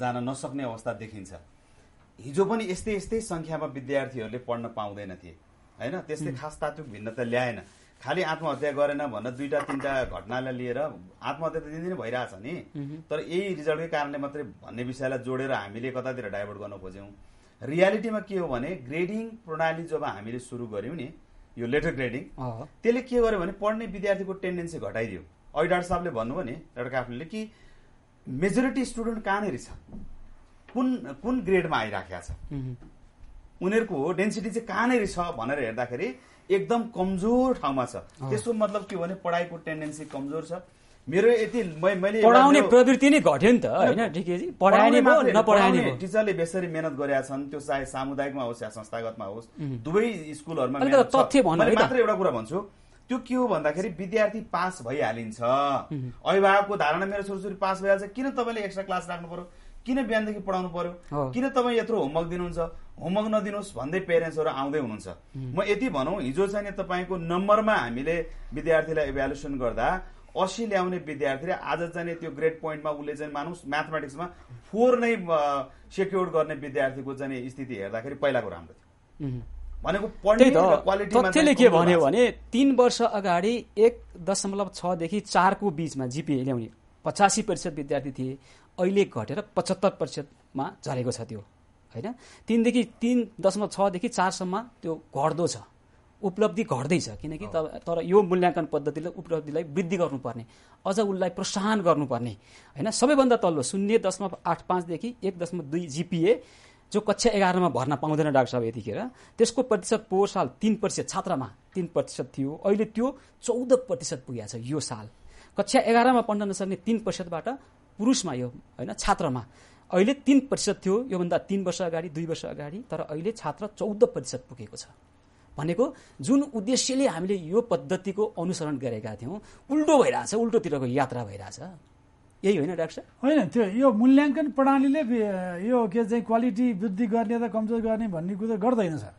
जान नसक्ने अवस्था देखिन्छ हिजो पनि यस्तै यस्तै संख्यामा विद्यार्थीहरूले पढ्न पाउँदैन थिए हैन त्यसले खास तात्विक भिन्नता ल्याएन खाली आत्महत्या गरेन भन्न दुईटा तीनटा घटनाले लिएर आत्महत्या त दिनदिनै भइराछ नि तर यही रिजल्टकै कारणले मात्रै भन्ने विषयलाई जोडेर हामीले कतातिर डाइभर्ट गर्न खोज्यौं रियालिटीमा के हो भने ग्रेडिङ प्रणाली जब हामीले सुरु गर्यौं नि यो लेटर ग्रेडिङ त्यसले के गर्यो भने पढ्ने विद्यार्थीको टेन्डेन्सी घटाइदियो अघि डाक्टर साहबले भन्नुभयो नि डाक्टर काफ्लेले कि मेजोरिटी स्टुडेन्ट कहाँनेरि छ कुन कुन ग्रेडमा आइराखेका छ उनीहरुको डेन्सिटी चाहिँ कहाँनेरि छ भनेर हेर्दाखेरि एकदम कमजोर ठाउँमा छ। त्यसको मतलब के हो भने पढाइको टेन्डेन्सी कमजोर छ। मेरो यति मैले पढाउने प्रवृत्ति नै घट्यो नि त हैन ठिकै जी पढाइने भयो नपढाइने भयो टिचरले बेसरी मेहनत गरेका छन् त्यो चाहे सामुदायिकमा होस् या संस्थागतमा होस् दुवै स्कुलहरुमा मेहनत तथ्य भन्नु मात्र एउटा कुरा भन्छु त्यो के हो भन्दाखेरि विद्यार्थी पास भइहालिन्छ अभिभावकको धारणा मेरो छोराछोरी पास भइहाल्छ किन तपाईले एक्स्ट्रा क्लास राख्नु पर्यो किन बिहानदेखि पढाउनु पर्यो किन तपाई यत्रो होमवर्क दिनुहुन्छ होमवर्क नदिनुस् भन्दै पेरेन्ट्सहरु आउँदै हुनुहुन्छ। म यति भनौं हिजो चाहिँ तपाईको नम्बरमा हामीले विद्यार्थीलाई इभ्यालुएसन गर्दा 80 ल्याउने विद्यार्थीले आज चाहिँ त्यो ग्रेड पोइन्टमा उले चाहिँ मानुस म्याथमेटिक्समा 4 नै सेक्योर गर्ने विद्यार्थीको चाहिँ स्थिति हेर्दाखेरि पहिलाको राम्रो थियो भनेको पढ्ने र क्वालिटीमा तथ्यले के भन्यो भने 3 वर्ष अगाडि 1.6 देखि 4 को बीचमा जीपीए ल्याउने 85% विद्यार्थी थिए अहिले घटेर 75% मा झरेको छ त्यो हैन 3.6 देखि 4 सम्म त्यो घट्दो छ उपलब्धि घट्दै छ किनकि तर यो मूल्याङ्कन पद्धतिले उपलब्धिलाई वृद्धि गर्नुपर्ने अझ उलाई प्रोत्साहन गर्नुपर्ने हैन सबैभन्दा तल्लो 0.85 देखि 1.2 जीपीए जो कक्षा 11 मा भर्ना पाउँदैन डाक्टर साहब यतिखेर त्यसको प्रतिशत पोहोर साल 3% छात्रामा 3% थियो अहिले त्यो 14% पुगेको छ यो साल कक्षा 11 मा पढ्न नसक्ने 3% बाट पुरुषमा यो हैन छात्रामा अहिले 3% थियो यो भन्दा 3 वर्ष अगाडि 2 वर्ष अगाडि तर अहिले छात्र 14% पुगेको छ भनेको जुन उद्देश्यले हामीले यो पद्धतिको अनुसरण गरेका थियौं उल्टो भइराछ उल्टोतिरको यात्रा भइराछ यही होइन डाक्टर साहब हैन त्यो यो मूल्याङ्कन प्रणालीले यो के चाहिँ क्वालिटी वृद्धि गर्ने र कमजोर गर्ने भन्ने कुरा गर्दैन सर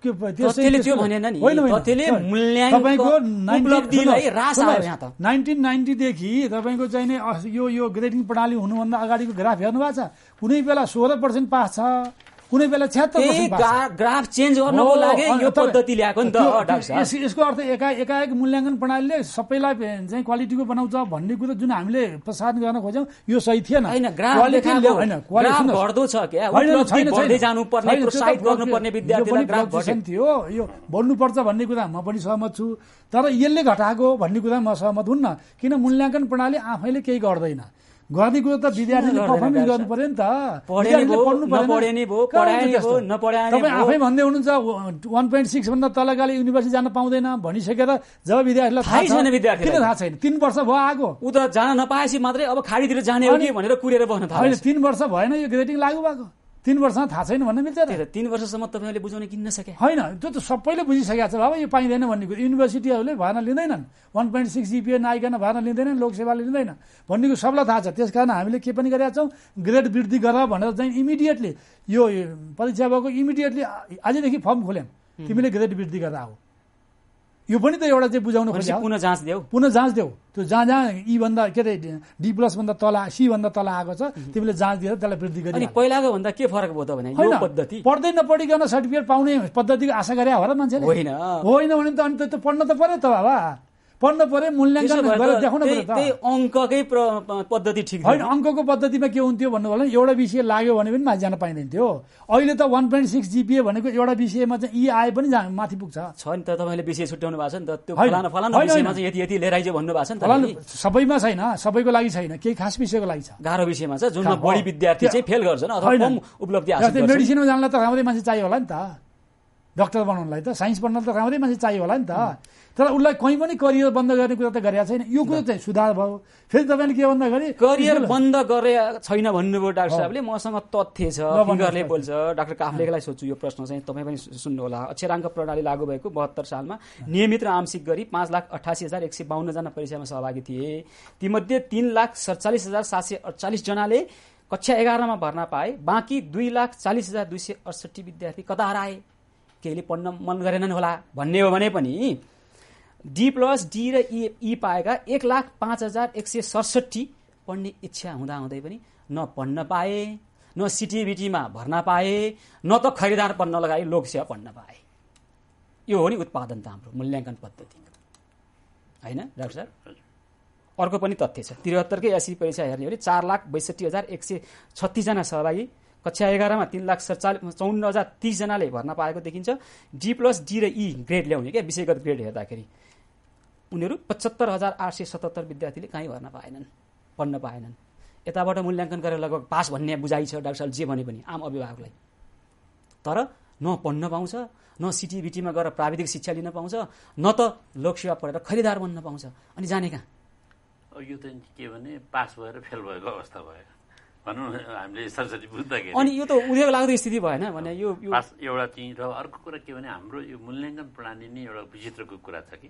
के त्यसैले त्यो भनेन नि त्यसैले मूल्याङ्कन तपाईको उपलब्धिलाई ह्रास आयो यहाँ त 1990 देखि तपाईको चाहिँ नि यो यो ग्रेडिङ प्रणाली हुनुभन्दा अगाडिको ग्राफ हेर्नु भएको छ कुनै बेला 16% पास छ कुनै बेला 76% ग्राफ चेन्ज गर्नको लागि यो पद्धति ल्याएको नि त डाक्टर साहब यसको अर्थ एकाएक मूल्याङ्कन प्रणालीले सबैलाई चाहिँ क्वालिटीको बनाउँछ भन्ने कुरा जुन हामीले प्रसारण गर्न खोज्यौ यो सही थिएन हैन क्वालिटी हैन क्वालिटी घट्दो छ के उपलब्धि बढ्दै जानुपर्ने प्रोत्साहित गर्नुपर्ने विद्यार्थीलाई ग्राफ घट्न थियो यो बढ्नुपर्छ भन्ने कुरा म पनि सहमत छु तर यसले घटाएको भन्ने कुरा म सहमत हुन्न किन मूल्याङ्कन प्रणाली आफैले केही गर्दैन गर्ने कुरा त विद्यार्थीले परफर्मेन्स गर्नु पर्यो नि त विद्यार्थीले पढ्नु पर्यो पढेनी भो पढाइनी भो नपढाइनी भो तपाई आफै भन्दै हुनुहुन्छ 1.6 भन्दा तलकाले युनिभर्सिटी जान पाउँदैन भनिसकेर जब विद्यार्थीलाई थाहा छैन विद्यार्थीले किन थाहा छैन 3 वर्ष भयो आगो उ त जान नपाएसी मात्रै अब खाडीतिर जाने हो कि भनेर कुरेर बस्न थाल्यो अहिले 3 वर्ष भएन यो ग्रेडिङ लागू भएको 3 वर्षमा थाहा छैन भन्न मिल्छ र 3 वर्षसम्म तपाईले बुझाउने किन नसके हैन त्यो त सबैले बुझिसकेको छ बाबा यो पाइदैन भन्ने कुरा युनिभर्सिटीहरुले भर्ना लिँदैनन् 1.6 जीपीए नाइकन भर्ना लिँदैनन् लोकसेवाले लिँदैन भन्ने कुरा सबैलाई थाहा छ त्यसकारण हामीले के पनि गरेका छौं ग्रेड वृद्धि गरेर भनेर चाहिँ इमिडिएटली यो परीक्षा भएको इमिडिएटली आजदेखि फर्म खोलेम तिमीले ग्रेड वृद्धि गरेर आऊ यो पनि त एउटा चाहिँ बुझाउनु खोज्छ पुनः जाँच देऊ त्यो जाँच ई भन्दा के रे डी प्लस भन्दा तल सी भन्दा तल आएको छ तिमीले जाँच दिएर त्यसलाई वृद्धि गर्ने अनि पहिलाको भन्दा के फरक भयो त भने यो पद्धति पढ्दै नपढिकन सर्टिफिकेट पाउने पद्धतिको आशा गरे हो र मान्छेले होइन भने त अनि त्यो पढ्न त पर्यो त बाबा पढ्न पर्यो मूल्याङ्कन गरेर देखाउन पर्यो त त्यही अंककै पद्धति ठीक हैन अंकको पद्धतिमा के हुन्थ्यो भन्नु होला एउटा विषय लाग्यो भने पनि माथि जान पाइदैन थियो अहिले त 1.6 जीपीए भनेको एउटा विषयमा चाहिँ ई आए पनि माथि पुग्छ छ नि त तपाईले विषय छुट्याउनु भएको छ नि त त्यो फलाना विषयमा चाहिँ यति यति लिएर आइज भन्नु भएको छ नि त सबैमा छैन सबैको लागि छैन केही खास विषयको लागि छ गाह्रो विषयमा छ जुनमा बढी विद्यार्थी चाहिँ फेल गर्छन् अथवा कम उपलब्धि हासिल गर्छन् मेडिसिनमा जानलाई त राम्रै मान्छे चाहियो होला नि त डाक्टर बनाउनलाई त साइन्स पढ्नलाई त राम्रै मान्छे चाहियो होला नि त तर उसलाई कहीँ पनि करियर बन्द गर्ने कुरा त गरेका छैन यो कुरा चाहिँ सुधार भयो फेरि तपाईले के भन्दाखेरि करियर बन्द गरे छैन भन्नुभयो डाक्टर साहबले मसँग तथ्य छ फिगरले बोल्छ डाक्टर काफ्लेलाई सोध्छु यो प्रश्न चाहिँ तपाई पनि सुन्नु होला अक्षराङ्क प्रणाली लागू भएको 72 सालमा नियमित र आंशिक गरी 5,88,152 जना परीक्षामा सहभागी थिए तीमध्ये 3,47,748 जनाले कक्षा 11 मा भर्ना पाए बाँकी 2,40,268 विद्यार्थी कता हराए केहीले पढ्न मन गरेनन् होला भन्ने हो भने पनि डी प्लस डी र ई पाएका 1,05,167 पढ्ने इच्छा हुँदाहुँदै पनि न पढ्न पाए न सिटिभिटीमा भर्ना पाए न त खरिदार पढ्न लगाए लोकसेवा पढ्न पाए यो हो नि उत्पादन त हाम्रो मूल्याङ्कन पद्धति हैन डाक्टर साहब अर्को पनि तथ्य छ 73कै एससी परीक्षा हेर्ने हो भने 4,62,136 जना सहभागी कक्षा 11 मा 3,54,54,030 जनाले भर्ना पाएको देखिन्छ डी प्लस डी र ई ग्रेड ल्याउने के विषयगत ग्रेड हेर्दाखेरि उनीहरु 75877 विद्यार्थीले कहीँ भर्न पाएनन्, पढ्न पाएनन्। यताबाट मूल्याङ्कन गरेर लगभग पास भन्ने बुझाइ छ डाक्टर साहब जे भने पनि आम अभिभावकलाई। तर न पढ्न पाउँछ, न सिटिभिटीमा गएर प्राविधिक शिक्षा लिन पाउँछ, न त लोकसेवा पढेर खरिदार बन्न पाउँछ, अनि जाने कहाँ? यो त के भने पास भएर फेल भएको अवस्था भयो। अनि यो त उद्योग लाग्दो स्थिति भएन भने यो एउटा चाहिँ। र अर्को कुरा के भने हाम्रो यो मूल्याङ्कन प्रणाली नै एउटा विचित्रको कुरा छ कि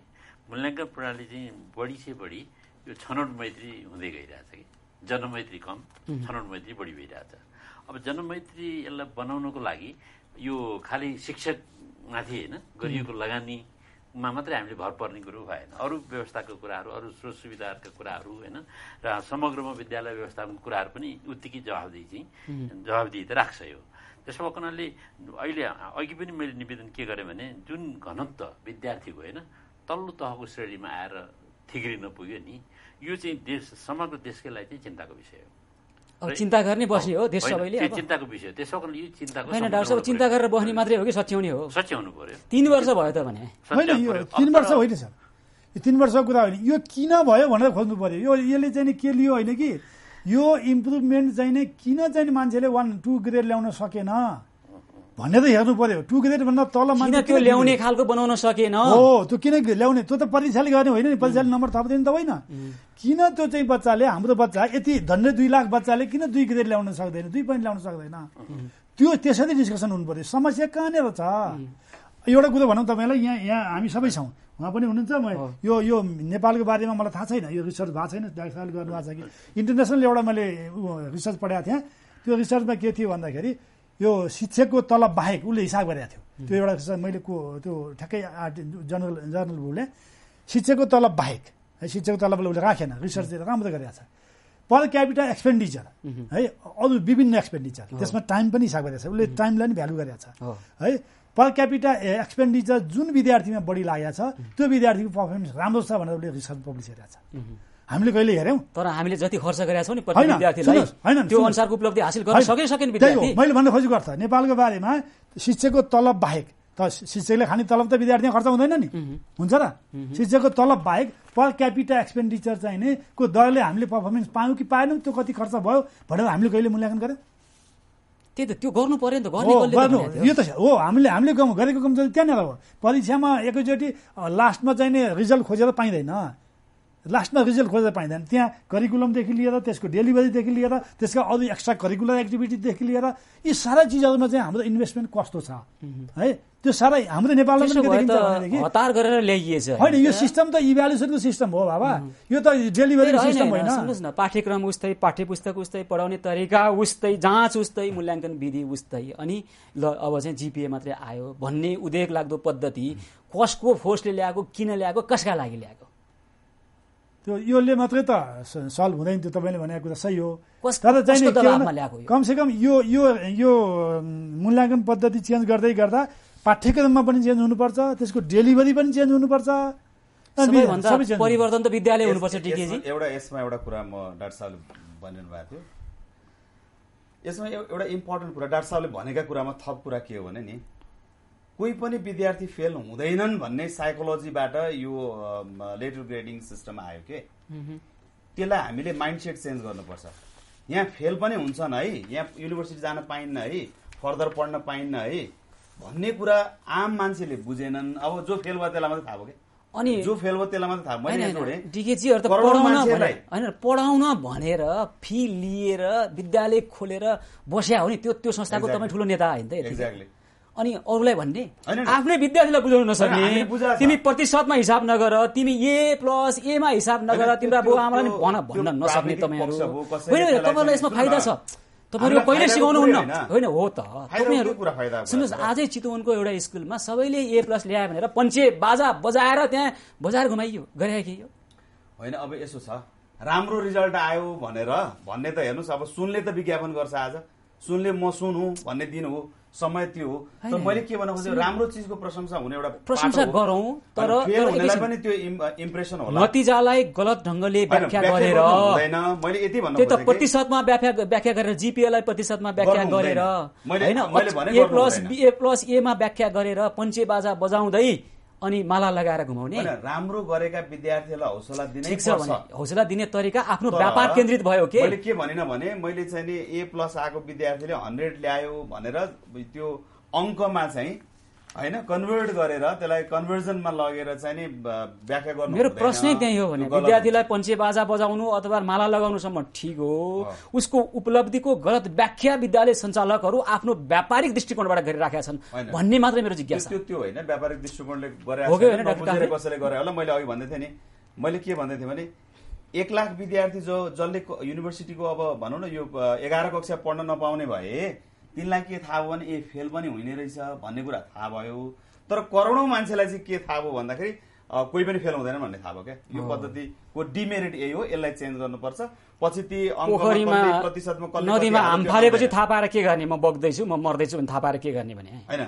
मूल्याङ्कन प्रणाली चाहिँ बढी से बढी यो छनौट मैत्री हुँदै गइरहेछ कि जनमैत्री कम, छनौट मैत्री बढी भइरहेछ। अब जनमैत्री यसलाई बनाउनको लागि यो खालि शिक्षक माथि होइन गरिएको लगानीमा मात्रै हामीले भर पर्ने कुरो भएन। अरू व्यवस्थाको कुराहरू, अरू स्रोत सुविधाहरूको कुराहरू होइन र समग्रमा विद्यालय व्यवस्थापनको कुराहरू पनि उत्तिकै जवाबदेही त राख्छ। यो त्यसो भएको हुनाले अहिले अघि पनि मैले निवेदन के गरेँ भने जुन घनत्व विद्यार्थीको होइन तल्लो तहको श्रेणीमा आएर थिग्रिन पुग्यो नि, यो चाहिँ देश समग्र देशकै लागि चाहिँ चिन्ताको विषय हो। चिन्ता गर्ने बस्ने हो देश सबैले, चिन्ताको विषय। त्यसो गर्न यो चिन्ताको हैन डाक्टर साहब, चिन्ता गरेर बस्ने मात्रै हो कि सच्याउने हो? सच्याउनु पर्यो। 3 वर्ष भयो त भने हैन, यो 3 वर्ष होइन सर, यो 3 वर्षको कुरा होइन। यो किन भयो भनेर खोज्नु पर्यो। यो यसले चाहिँ के लियो हैन कि यो इम्प्रुभमेन्ट चाहिँ किन चाहिँ मान्छेले 1 2 ग्रेड ल्याउन सकेन भन्ने त हेर्नु पर्यो। 2 ग्रेड भन्दा तल मान्छे त्यो ल्याउने खालको बनाउन सकेन हो। त्यो किन ल्याउने? त्यो त परीक्षाले गर्ने होइन नि, परीक्षाले नम्बर थप्दैन त होइन। किन त्यो चाहिँ बच्चाले, हाम्रो बच्चा यति झन्डै 2 लाख बच्चाले किन 2 ग्रेड ल्याउन सक्दैन, 2 पॉइन्ट ल्याउन सक्दैन? त्यो त्यसरी डिस्कसन हुनु पर्यो। समस्या कहाँनिर छ? एउटा कुरो भनौँ तपाईलाई, यहाँ यहाँ हामी सबै छौँ, उहाँ पनि हुनुहुन्छ। म यो नेपालको बारेमा मलाई थाहा छैन, यो रिसर्च भएको छैन, डाक्टरले गर्नु भएको छ कि इन्टरनेसनल एउटा मैले रिसर्च पढाएको थिएँ। त्यो रिसर्चमा के थियो भन्दाखेरि यो शिक्षकको तलब बाहेक उसले हिसाब गरेको थियो। त्यो एउटा मैले त्यो ठ्याक्कै जर्नल भूले शिक्षकको तलब बाहेक, शिक्षकको तलबलाई उसले राखेन। रिसर्चले राम्रो गरेको छ। पर क्यापिटा एक्सपेन्डिचर है, अरू विभिन्न एक्सपेन्डिचर, त्यसमा टाइम पनि हिसाब गरेको छ उसले, टाइमलाई पनि भ्यालु गरेको छ है। पर क्यापिटा एक्सपेन्डिचर जुन विद्यार्थीमा बढी लागेको छ त्यो विद्यार्थीको पर्फर्मेन्स राम्रो छ भनेर उसले रिसर्च पब्लिस गरेको छ। हामीले कहिले हेर्यौं? तर हामीले जति खर्च गरेका छौँ नि प्रति विद्यार्थीलाई त्यो अनुसारको उपलब्धि हासिल गर्न सकेन विद्यार्थी। मैले भन्नु खोजेको अर्थ नेपालको बारेमा शिक्षकको तलब बाहेक त शिक्षकले खाने तलब त विद्यार्थीमा खर्च हुँदैन नि, हुन्छ र? शिक्षकको तलब बाहेक पर क्यापिटा एक्सपेन्डिचर चाहिने को दरले हामीले पर्फर्मेन्स पायौँ कि पाएनौँ, त्यो कति खर्च भयो भनेर हामीले कहिले मूल्याङ्कन गर्यौँ? त्यही त, त्यो गर्नु पर्यो नि त। यो त हो, हामीले हामीले गरेको कमजोरी त्यहाँनिर हो। परीक्षामा एकैचोटि लास्टमा चाहिने रिजल्ट खोजेर पाइँदैन, लास्टमा रिजल्ट खोजेर पाइँदैन। त्यहाँ करिकुलमदेखि लिएर त्यसको डेलिभरीदेखि लिएर त्यसका अरू एक्स्ट्रा करिकुलर एक्टिभिटीदेखि लिएर यी सारा चिजहरूमा चाहिँ हाम्रो इन्भेस्टमेन्ट कस्तो छ है, त्यो सारा हाम्रो नेपालमा पनि देखिन्छ भनेदेखि हतार गरेर ल्याइएछ हैन। यो सिस्टम त इभ्यालुएसनको सिस्टम हो बाबा, यो त डेलिभरी सिस्टम होइन। सुन्नुस् न, पाठ्यक्रम उस्तै, पाठ्यपुस्तक उस्तै, पढाउने तरिका उस्तै, जाँच उस्तै, मूल्याङ्कन विधि उस्तै, अनि ल अब चाहिँ जीपीए मात्रै आयो भन्ने उद्वेग लाग्दो पद्धति कसको फोर्सले ल्याएको, किन ल्याएको, कसका लागि ल्याएको? त्यो यसले मात्रै त सल्भ हुँदैन। त्यो तपाईँले भनेको कुरा सही हो, तर चाहिँ कमसेकम यो मूल्याङ्कन पद्धति चेन्ज गर्दै गर्दा पाठ्यक्रममा पनि चेन्ज हुनुपर्छ, त्यसको डेलिभरी पनि चेन्ज हुनुपर्छ, परिवर्तन त विद्यालय हुनुपर्छ। टिकेजी एउटा यसमा एउटा कुरा म डाक्टर साहबले भनिरहनु भएको थियो, यसमा एउटा इम्पोर्टेन्ट कुरा डाक्टर साहबले भनेका कुरामा थप कुरा के हो भने नि, कोही पनि विद्यार्थी फेल हुँदैनन् भन्ने साइकोलोजीबाट यो लेटर ग्रेडिङ सिस्टम आयो के, त्यसलाई हामीले माइन्डसेट चेन्ज गर्नुपर्छ। यहाँ फेल पनि हुन्छन् है, यहाँ युनिभर्सिटी जान पाइन्न है, फर्दर पढ्न पाइन्न है भन्ने कुरा आम मान्छेले बुझेनन्। अब जो फेल भयो त्यसलाई मात्रै थाहा भयो के, अनि जो फेल भयो त्यसलाई मात्रै थाहा भएन। जोडे डिकेजीहरु त पढाउन हैन, पढाउन भनेर फी लिएर विद्यालय खोलेर बस्या हो नि, त्यो संस्थाको तपाई ठूलो नेता हैन त। एक्ज्याक्टली, अनि अरूलाई भन्ने आफ्नै विद्यार्थीलाई बुझाउन नसक्ने, तिमी प्रतिशतमा हिसाब नगर, तिमी ए प्लस एमा हिसाब नगर, तिम्रो बुवा आमालाई भन्न नसक्ने तपाईहरु होइन। तपाईहरुलाई यसमा फाइदा छ, तपाईहरु कहिले सिकाउनु हुन्न होइन। हो त तपाईहरु सुन्नुस्, आजै चितवनको एउटा स्कुलमा सबैले ए प्लस ल्याए भनेर पञ्चे बाजा बजाएर त्यहाँ बजार घुमाइयो गरेको होइन। अब यसो छ, राम्रो रिजल्ट आयो भनेर भन्ने त हेर्नुस्, अब सुनले त विज्ञापन गर्छ। आज सुनले म सुन हुँ भन्ने दिन हो, समय त्यो हो। तर मैले के भन्न खोजेँ, राम्रो चीजको प्रशंसा हुने एउटा प्रशंसा गरौँ, तर फेल हुनेलाई पनि त्यो इम्प्रेसन होला, नतिजालाई गलत ढंगले व्याख्या गरेर हुँदैन। मैले यति भन्नु खोजेँ, त्यो त प्रतिशतमा व्याख्या गरेर, जीपीएलाई प्रतिशतमा व्याख्या गरेर होइन, A plus B A plus एमा व्याख्या गरेर पञ्चे बाजा बजाउँदै अनि माला लगाएर घुमाउने राम्रो गरेका विद्यार्थीलाई हौसला दिनै पर्छ हौसला दिने तरिका आफ्नो व्यापार केन्द्रित भयो के मैले के भनेन भने मैले चाहिँ नि ए प्लस आको विद्यार्थीले 100 ल्यायो भनेर त्यो अंकमा चाहिँ हैन कन्भर्ट गरेर त्यसलाई कन्भर्जनमा लगेर चाहिँ नि व्याख्या गर्नु मेरो प्रश्नै त्यही हो भने विद्यार्थीलाई पञ्चे बाजा बजाउनु अथवा माला लगाउनु सम्म ठीक हो उसको उपलब्धिको गलत व्याख्या विद्यालय सञ्चालकहरू आफ्नो व्यापारिक दृष्टिकोणबाट गरिराखेका छन् भन्ने मात्र मेरो जिज्ञासा छ त्यो हैन व्यापारिक दृष्टिकोणले गरेछ नबुझेर कसले गरे होला मैले अघि भन्दै थिए नि मैले के भन्दै थिए भने 1 लाख विद्यार्थी जो जसले युनिभर्सिटीको अब भनौं न यो 11 कक्षा पढ्न नपाउने भए तिनलाई के थाहा भयो भने ए फेल पनि हुइने रहेछ भन्ने कुरा थाहा भयो तर करोडौं मान्छेलाई चाहिँ के थाहा भयो भन्दाखेरि कोही पनि फेल हुँदैन भन्ने थाहा भयो के यो पद्धतिको डिमेरिट यही हो यसलाई चेन्ज गर्नुपर्छ पछि ती अंकमा प्रतिशतमा कल्ले नदीमा हाम फालेपछि थाहा पाएर के गर्ने म बग्दै छु म मर्दै छु भने थाहा पाएर के गर्ने भने हैन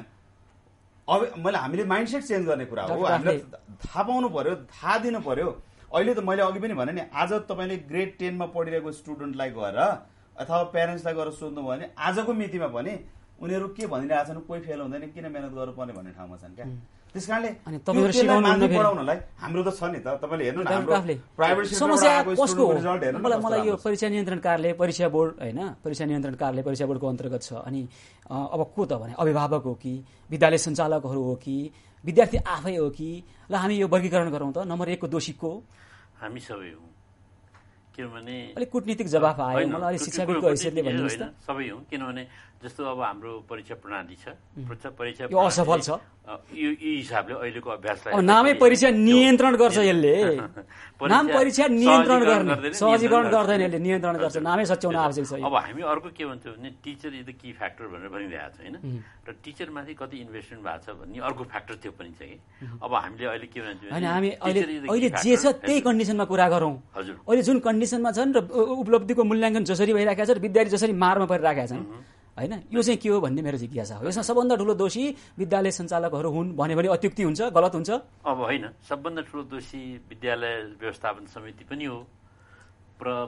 अब मैले हामीले माइन्डसेट चेन्ज गर्ने कुरा हो हामीले थाहा पाउनु पर्यो थाहा दिनु पर्यो अहिले त मैले अघि पनि भने नि आज तपाईले ग्रेड 10 मा पढिरहेको स्टुडेन्टलाई गएर अथवा प्यारेन्ट्सलाई गएर सोध्नु भयो भने आजको मितिमा पनि उनीहरु के भनिरहेका छन् कोही फेल हुँदैन किन मेहनत गर्नुपर्ने भन्ने ठाउँमा छन् के त्यसकारणले अनि तपाईहरु सिकाउनु पढाउनलाई हाम्रो त छ नि त तपाईले हेर्नु न हाम्रो प्राइभेट सेक्टरमा आएको स्टुडेन्ट रिजल्ट हेर्नु मलाई यो परीक्षा नियन्त्रण कार्यालय परीक्षा बोर्ड हैन परीक्षा नियन्त्रण कार्यालय परीक्षा बोर्डको अन्तर्गत छ अनि अब को त भने अभिभावक हो कि विद्यालय सञ्चालकहरु हो कि विद्यार्थी आफै हो कि ल हामी यो वर्गीकरण गरौँ त नम्बर 1 को दोषी को हामी सबै हौ किनभने कूटनीतिक जवाफ आयो मलाई अलि शिक्षाविदको हैसियतले भन्नुहोस् त सबै हो किनभने जस्तो अब हाम्रो परीक्षा प्रणाली छ परीक्षा यो असफल छ यो हिसाबले अहिलेको अभ्यासलाई नामै परीक्षा नियन्त्रण गर्छ यसले नाम परीक्षा नियन्त्रण गर्ने सहजीकरण गर्दैन यसले नियन्त्रण गर्छ नामै सच्याउन आवश्यक छ अब हामी अर्को के भन्छौं भने teacher is the key factor भनेर भनिरहेको छ हैन र टीचर माथि कति इन्भेस्टमेन्ट भएको छ भन्ने अर्को फ्याक्टर थियो पनि छ के अब हामीले अहिले के भन्छौं हैन हामी अहिले जे छ त्यही कन्डिसनमा कुरा गरौं हजुर अहिले जुन कन्डिसनमा छन् र उपलब्धिको मूल्याङ्कन जसरी भइराखेका छ र विद्यार्थी जसरी मारमा परिराखेका छन् हैन यो चाहिँ के हो भन्ने मेरो जिज्ञासा हो यसमा सबभन्दा ठूलो दोषी विद्यालय सञ्चालकहरू हुन् भने अत्युक्ति हुन्छ गलत हुन्छ अब हैन सबभन्दा ठूलो दोषी विद्यालय व्यवस्थापन समिति पनि हो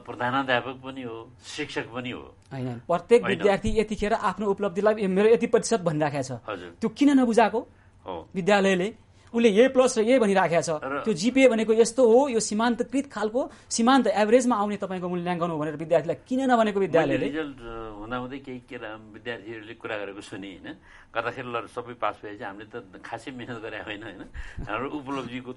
प्रधानाध्यापक पनि हो शिक्षक पनि हो हैन प्रत्येक विद्यार्थी यतिखेर आफ्नो उपलब्धिलाई मेरो यति प्रतिशत भनिराखेको छ त्यो किन नबुझाको हो विद्यालयले उले ए प्लस र ए भनिराखेको छ त्यो जीपीए भनेको यस्तो हो यो सीमान्तकृत खालको सीमान्त एभरेजमा आउने तपाईको मूल्याङ्कन हो भनेर विद्यार्थीलाई किन नभनेको विद्यालयले रिजल्ट हुँदा हुँदै केही केरा विद्यार्थीहरुले कुरा गरेको सुनि हैन गर्दाखेरि ल सबै पास भएपछि हामीले त खासै मेहनत गरे हैन हैन हाम्रो उपलब्धिको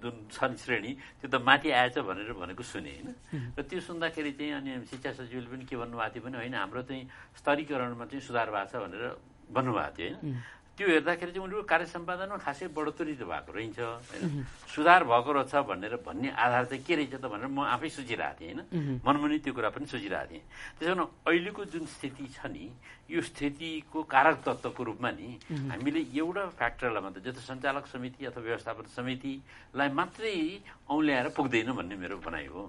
जुन छन् श्रेणी त्यो त माथि आएछ भनेर भनेको सुनि हैन र त्यो सुन्दाखेरि चाहिँ अनि शिक्षा सचिवले पनि के भन्नुभएको थियो भने हैन हाम्रो चाहिँ स्तरीकरणमा चाहिँ सुधार भएको छ भनेर भन्नुभएको थियो हैन त्यो हेर्दाखेरि चाहिँ उनीहरु कार्य सम्पादनमा खासै बढोत्तरी त भएको रहन्छ हैन सुधार भएको रहेछ भनेर भन्ने आधार चाहिँ के रहेछ त भनेर म आफै सोचिरहेको थिएँ हैन मनमुनि त्यो कुरा पनि सोचिरहेको थिएँ त्यसैले अहिलेको जुन स्थिति छ नि यो स्थितिको कारक तत्वको रूपमा नि हामीले एउटा फ्याक्टरलाई मात्र जस्तो सञ्चालक समिति अथवा व्यवस्थापन समितिलाई मात्रै औल्याएर पुग्दैन भन्ने मेरो भनाइ हो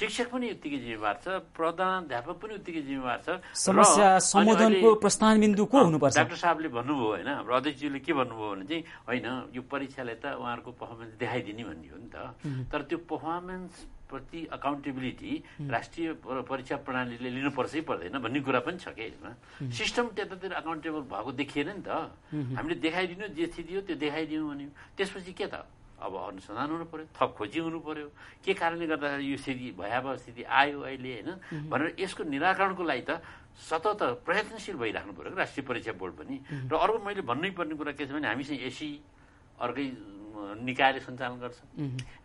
शिक्षक पनि यतिकै जिम्मेवार छ प्रधानाध्यापक पनि यतिकै जिम्मेवार छ समस्या समाधानको प्रस्थान बिन्दु को हुनुपर्छ डाक्टर साहबले भन्नुभयो हैन अध्यक्षले के भन्नुभयो भने चाहिँ हैन यो परीक्षाले त उहाँहरूको पर्फर्मेन्स देखाइदिने भन्ने हो नि त तर त्यो पर्फर्मेन्स प्रति अकाउन्टेबिलिटी राष्ट्रिय परीक्षा प्रणालीले लिनुपर्छै पर्दैन भन्ने कुरा पनि छ के यसमा सिस्टम त्यतातिर अकाउन्टेबल भएको देखिएन नि त हामीले देखाइदिनु जे थियो त्यो देखाइदियौ भन्यो त्यसपछि के त अब अनुसन्धान हुनु पर्यो थप खोजी हुनु पर्यो के कारणले गर्दा यो स्थिति भयावह स्थिति आयो अहिले हैन भनेर यसको निराकरणको लागि त सतत प्रयत्नशील भइराख्नु पर्यो राष्ट्रिय परीक्षा बोर्ड पनि र अर्को मैले भन्नै पर्ने कुरा के छ भने हामी चाहिँ एसी अर्कै निकायले सञ्चालन गर्छ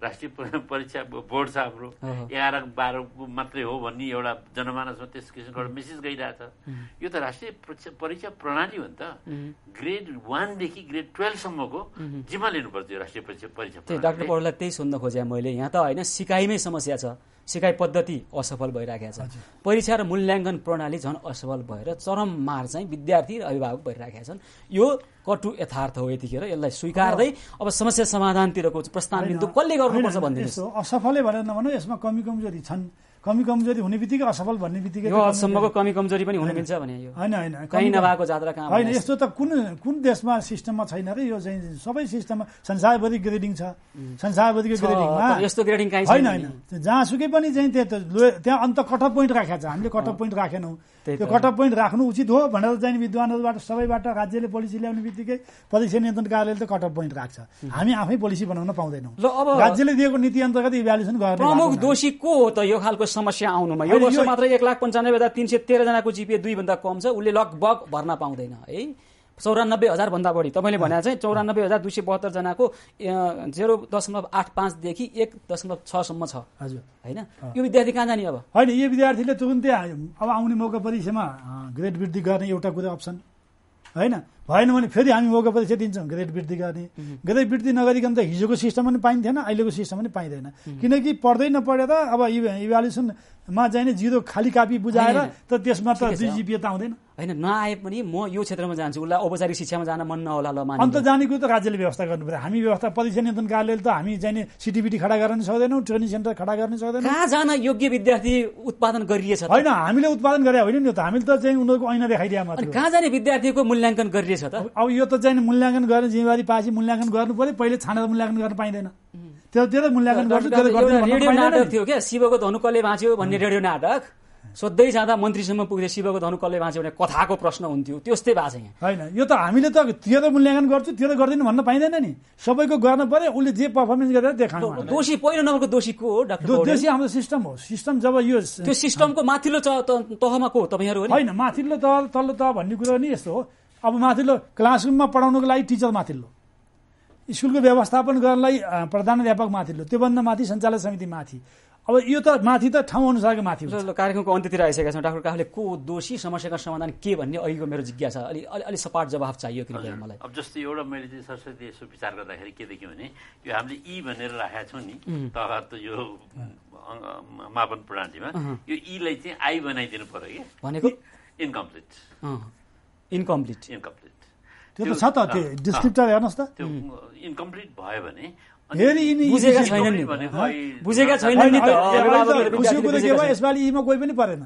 राष्ट्रिय परीक्षा बोर्ड छ हाम्रो 11-12 मात्रै हो भन्ने एउटा जनमानसमा त्यस किसिमको मेसेज गइरहेछ यो त राष्ट्रिय परीक्षा प्रणाली हो नि त ग्रेड 1 देखि ग्रेड 12 सम्मको जिम्मा लिनुपर्छ यो राष्ट्रिय परीक्षा प्रणाली डाक्टर पौडेललाई त्यही सोध्न खोजेँ मैले यहाँ त हैन सिकाइमै समस्या छ सिकाइ पद्धति असफल भइराखेको छ परीक्षा र मूल्याङ्कन प्रणाली झन् असफल भएर चरम मार चाहिँ विद्यार्थी र अभिभावक भइराखेका छन् यो कटु यथार्थ हो यतिखेर यसलाई स्वीकार्दै अब समस्या समाधानतिरको प्रस्ताव बिन्दु कसले गर्नुपर्छ भन्दिनुस् असफलै भनेर नभनौ यसमा कमी कमजोरी छन् कमी कमजोरी हुने बित्तिकै असफल भन्ने बित्तिकै यो असम्मको कमी कमजोरी पनि हुन मिल्छ भने यो हैन हैन कहीं नभाको जात्रा कहाँ हैन यस्तो त कुन कुन देशमा सिस्टममा छैन र यो चाहिँ सबै सिस्टममा संसारभरि ग्रेडिङ छ संसारभरिको ग्रेडिङमा यस्तो ग्रेडिङ कहीं छैन हैन जहाँ सुकै पनि चाहिँ त्यहाँ अन्त कट अफ पोइन्ट राखेका छ हामीले कट अफ पोइन्ट राखेनौं त्यो कट अफ पोइन्ट राख्नु उचित हो भनेर चाहिँ विद्वानहरुबाट सबैबाट राज्यले पोलिसी ल्याउने बित्तिकै परीक्षा नियन्त्रण कार्यालयले त कट अफ पोइन्ट राख्छ हामी आफै पोलिसी बनाउन पाउँदैनौं राज्यले दिएको नीति अन्तर्गत इभ्यालुएसन गर्ने प्रमुख दोषी को हो त यो खालको समस्या आउनुमा यो वर्ष मात्र 1,95,313 जनाको जीपीए 2 भन्दा कम छ उले लगभग भर्ना पाउँदैन है 94,000 भन्दा बढी तपाईले भने चाहिँ 94,272 जनाको 0.85 देखि 1.6 सम्म छ हजुर हैन यो विद्यार्थी कहाँ जाने अब हैन यो विद्यार्थीले तुरुन्तै अब आउने मौका परीक्षामा ग्रेड वृद्धि गर्ने एउटा कुरा अप्सन हैन भएन भने फेरि हामी मौका परीक्षा दिन्छौं ग्रेड वृद्धि गर्ने ग्रेड वृद्धि नगरिकन त हिजोको सिस्टम पनि पाइन्थेन अहिलेको सिस्टम पनि पाइदैन किनकि पढ्दै नपढेर अब इभ्यालुएसन मा चाहिँ नि जिरो खाली कापी बुझाएर त त्यसमा त जीपीए त आउँदैन हैन नआए पनि म यो क्षेत्रमा जान्छु उलाई औपचारिक शिक्षामा जान मन नहोला ल माने अन्त जानेको त राज्यले व्यवस्था गर्नुपर्छ हामी व्यवस्था परीक्षा नियन्त्रण कार्यालयले त हामी चाहिँ नि सिटिबिटी खडा गर्न सक्दैनौ ट्रेनिङ सेन्टर खडा गर्न सक्दैनौ कहाँ जान योग्य विद्यार्थी उत्पादन गरिएछ हैन हामीले उत्पादन गरे होइन नि त हामीले त चाहिँ उनीहरुको ऐना देखाइदिया मात्र कहाँ जाने विद्यार्थीको मूल्याङ्कन गरिएछ त अब यो त चाहिँ मूल्याङ्कन गर्ने जिम्मेवारी पासी मूल्याङ्कन गर्नुपर्यो पहिले छानेर मूल्याङ्कन गर्न पाइदैन त्यो मूल्याङ्कन गर्नु रेडियो नाटक थियो के शिवको धनुकले बाँच्यो भन्ने रेडियो नाटक सोध्दै जाँदा मन्त्रीसम्म पुग्दै शिवको धनुकले बाँच्यो भने कथाको प्रश्न हुन्थ्यो त्यस्तै बाछ यहाँ हैन यो त हामीले त त्यो मूल्याङ्कन गर्छु त्यो गर्दिन भन्न पाइदैन नि सबैको गर्न पर्यो उले जे परफर्मेन्स गरेर देखाउनु दोषी पहिलो नम्बरको दोषी को हो डाक्टर पौडेल दोषी हाम्रो सिस्टम हो सिस्टम जब यो त्यो सिस्टमको माथिल्लो तहमा को हो तपाईहरु हैन माथिल्लो तह तल्लो तह भन्ने कुरा नि यस्तो हो अब माथिल्लो क्लासरुममा पढाउनको लागि टिचर माथिल्लो स्कूलको व्यवस्थापन गर्नलाई प्रधानाध्यापक माथिल्लो त्योभन्दा माथि सञ्चालन समिति माथि अब यो त माथि त ठाउँ अनुसारको माथि हुन्छ कार्यक्रमको अन्त्यतिर आइसकेका छौं डाक्टर काफले को दोषी समस्याको समाधान के भन्ने अघिको मेरो जिज्ञासा अलि अलि सपाट जवाफ चाहियो कृपया मलाई अब जस्तो एउटा मैले चाहिँ सरस्वती यसो विचार गर्दाखेरि के देख्यो भने यो हामीले ई भनेर राखेका छौं नि तहत यो मापन प्रणालीमा यो ई लाई चाहिँ आई बनाइदिनु पर्यो के भनेको इन्कम्प्लिट इन्कम्प्लिट इन्कम्प्लिट त्यो त छ त त्यो डिस्क्रिप्टर हेर्नुस् त त्यो इन्कम्प्लिट भयो भने फेरि यिनी बुझेका छैनन् नि बुझेका छैनन् नि त खुसीको कुरा के भयो यसपालि यिमा कोही पनि परेन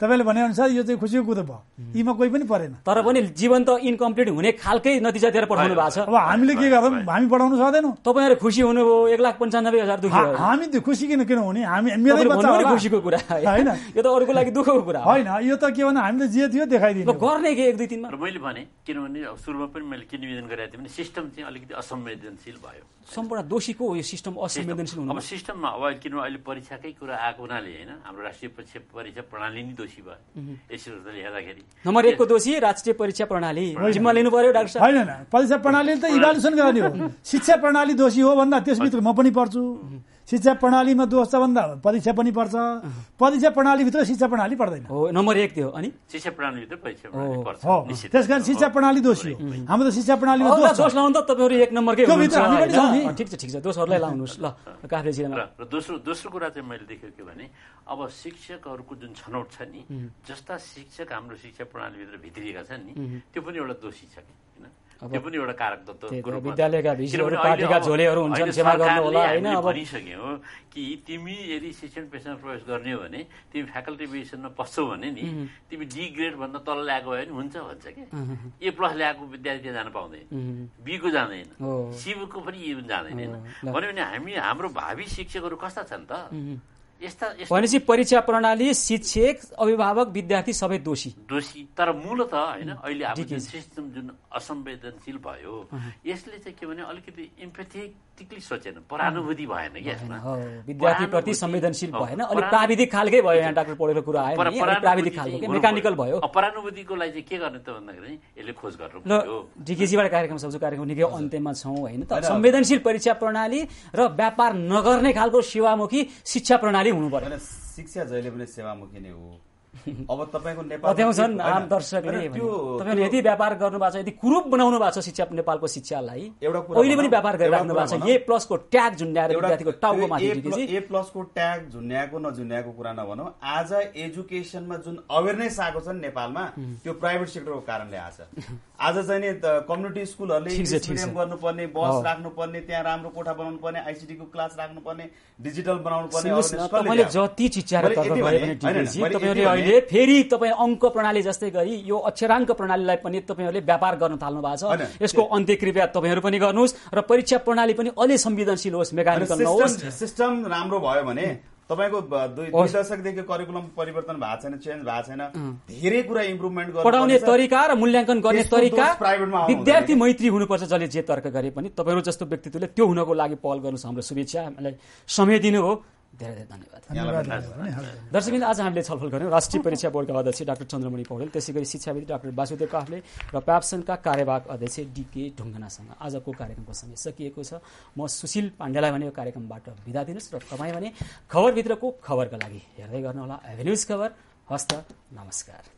तपाईले भने अनुसार यो चाहिँ खुसीको कुरा भयो यिमा कोही पनि परेन तर पनि जीवन त इन्कम्प्लिट हुने खालकै नतिजा दिएर पठाउनु भएको छ अब हामीले के गर्छौं हामी पढाउन सक्दैनौ तपाईहरु खुसी हुनुभयो 1,95,000 दुखी भयो हामी त खुसी किन हुने हामी मेरै बच्चाहरु खुसीको कुरा हैन यो त अरुको लागि दुखको कुरा हैन यो त के भने हामीले जे थियो देखाइदिनु गर्ने के 1 2 3 मा र मैले भने किनभने सुरुमा पनि मैले के निवेदन गरेको थिएँ भने सिस्टम चाहिँ अलिकति असंवेदनशील भयो सम्पूर्ण को यो सिस्टम असंवेदनशील हुनु अब सिस्टममा अब किन अहिले परीक्षाकै कुरा आएको हुनाले हैन हाम्रो राष्ट्रिय परीक्षा प्रणाली नि दोषी भयो यसले हेर्दाखेरि नम्बर 1 को दोषी राष्ट्रिय परीक्षा प्रणाली जिम्मा लिनु पर्यो डाक्टर साहब हैन हैन परीक्षा प्रणालीले त इभ्यालुएसन गर्ने हो शिक्षा प्रणाली दोषी हो भन्दा त्यसभित्र म पनि पर्छु शिक्षा प्रणालीमा दोष छ भन्दा परीक्षा पनि पर्छ परीक्षा प्रणालीभित्र शिक्षा प्रणाली पर्दैन हो नम्बर 1 त्यो अनि शिक्षा प्रणालीभित्र परीक्षा प्रणाली पर्छ निश्चित त्यसकारण शिक्षा प्रणाली दोषी हो हाम्रो शिक्षा प्रणालीमा दोष लाउनु त तपाईहरु 1 नम्बरकै हुन्छ ठीक छ दोषहरुलाई लाउनुस् ल काफले जिल्लामा र दोस्रो कुरा चाहिँ मैले देखेको के भने अब शिक्षकहरुको जुन छनौट छ नि जस्ता शिक्षक हाम्रो शिक्षा प्रणालीभित्र भित्रिएका छन् नि त्यो पनि एउटा दोषी छ हैन त्यो पनि एउटा कारक तत्त्वको रूपमा विद्यालयका भिजहरू पार्टीका झोलेहरू हुन्छन् क्षमा गर्नु होला हैन अब भनिसक्यो कि तिमी यदि शिक्षण पेशामा प्रवेश गर्ने हो भने तिमी फ्याकल्टी डिभिजनमा पस्छौ भने नि तिमी डी ग्रेड भन्दा तल ल्याएको भए नि हुन्छ के ए प्लस ल्याएको विद्यार्थी जान पाउँदैन बी को जाँदैन सी को पनि ए जाँदैन भन्यो भने हामी हाम्रो भावी शिक्षकहरू कस्ता छन् त भनेपछि परीक्षा प्रणाली शिक्षक अभिभावक विद्यार्थी सबै दोषी तर मूलत हैन अहिले हाम्रो सिस्टम जुन असंवेदनशील भयो यसले चाहिँ के भने अलिकति एम्पथेटिकली सोचेन परानुभूति भएन के यसमा विद्यार्थी प्रति संवेदनशील भएन अलि प्राविधिक खालकै भयो यहाँ डाक्टर पौडेलको कुरा आयो नि प्राविधिक खालको मेकानिकल भयो परानुभूतिको लागि चाहिँ के गर्ने त भन्दाखेरि यसले खोज गर्नु पर्यो डीकेजीबाट कार्यक्रम सक्छु कार्यक्रम निकै अन्त्यमा छौं हैन त संवेदनशील परीक्षा प्रणाली र व्यापार नगर्ने खालको सेवामुखी शिक्षा प्रणाली शिक्षा जहिले पनि सेवामुखी नै हो अब तपाईको नेपालमा आम दर्शकले तपाईले यदि व्यापार गर्नु भएको छ यदि कुरूप बनाउनु भएको छ शिक्षा नेपालको शिक्षालाई एउटा कुरा अहिले पनि व्यापार गरिराख्नु भएको छ ए प्लस को ट्याग झुन्ड्याएर विद्यार्थीको टाउको माथि दिएपछि ए प्लस को ट्याग झुन्ड्याएको नझुन्ड्याएको कुरा नभनौ आज एजुकेशनमा जुन अवेयरनेस आएको छ नेपालमा त्यो प्राइभेट सेक्टरको कारणले आछ आज चाहिँ कम्युनिटी स्कूलहरुले स्टेडियम गर्नुपर्ने बस राख्नुपर्ने त्यहाँ राम्रो कोठा बनाउनुपर्ने आईसीटी को क्लास राख्नुपर्ने डिजिटल बनाउनुपर्ने मैले जति चिच्याएर तर्क गरे पनि टिपीजी तपाईहरुले अहिले फेरि तपाई अंक प्रणाली जस्तै गरी यो अक्षरांक प्रणालीलाई पनि तपाईहरुले व्यापार गर्न थाल्नु भएको छ यसको अन्त्यक्रिया तपाईहरु पनि गर्नुस् र परीक्षा प्रणाली पनि अलि संवेदनशील होस् मेकानिकल नहोस् सिस्टम राम्रो भयो भने तपाईको २ दशकदेखि करिकुलम परिवर्तन भएको छैन चेन्ज भएको छैन धेरै कुरा इम्प्रुभमेन्ट गर्नु पढाउने तरिका र मूल्याङ्कन गर्ने तरिका विद्यार्थी मैत्री हुनुपर्छ जसले जे तर्क गरे पनि तपाईहरु जस्तो व्यक्तित्वले त्यो हुनको लागि पहल गर्नु हाम्रो शुभेच्छा हामीलाई समय दिनु हो धेरै धेरै धन्यवाद दर्शकबिन आज हामीले छलफल गर्यौं राष्ट्रिय परीक्षा बोर्डका अध्यक्ष डाक्टर चन्द्रमणि पौडेल त्यसैगरी शिक्षाविद डाक्टर बासुदेव काफ्ले र प्याप्सनका कार्यवाहक अध्यक्ष डीके ढुङ्गानासँग आजको कार्यक्रमको समय सकिएको छ म सुशील पाण्डेलाई भने यो कार्यक्रमबाट बिदा दिनुस् र तपाई भने खबरभित्रको खबरका लागि हेर्दै गर्नुहोला एभेन्यूज खबर हस्त नमस्कार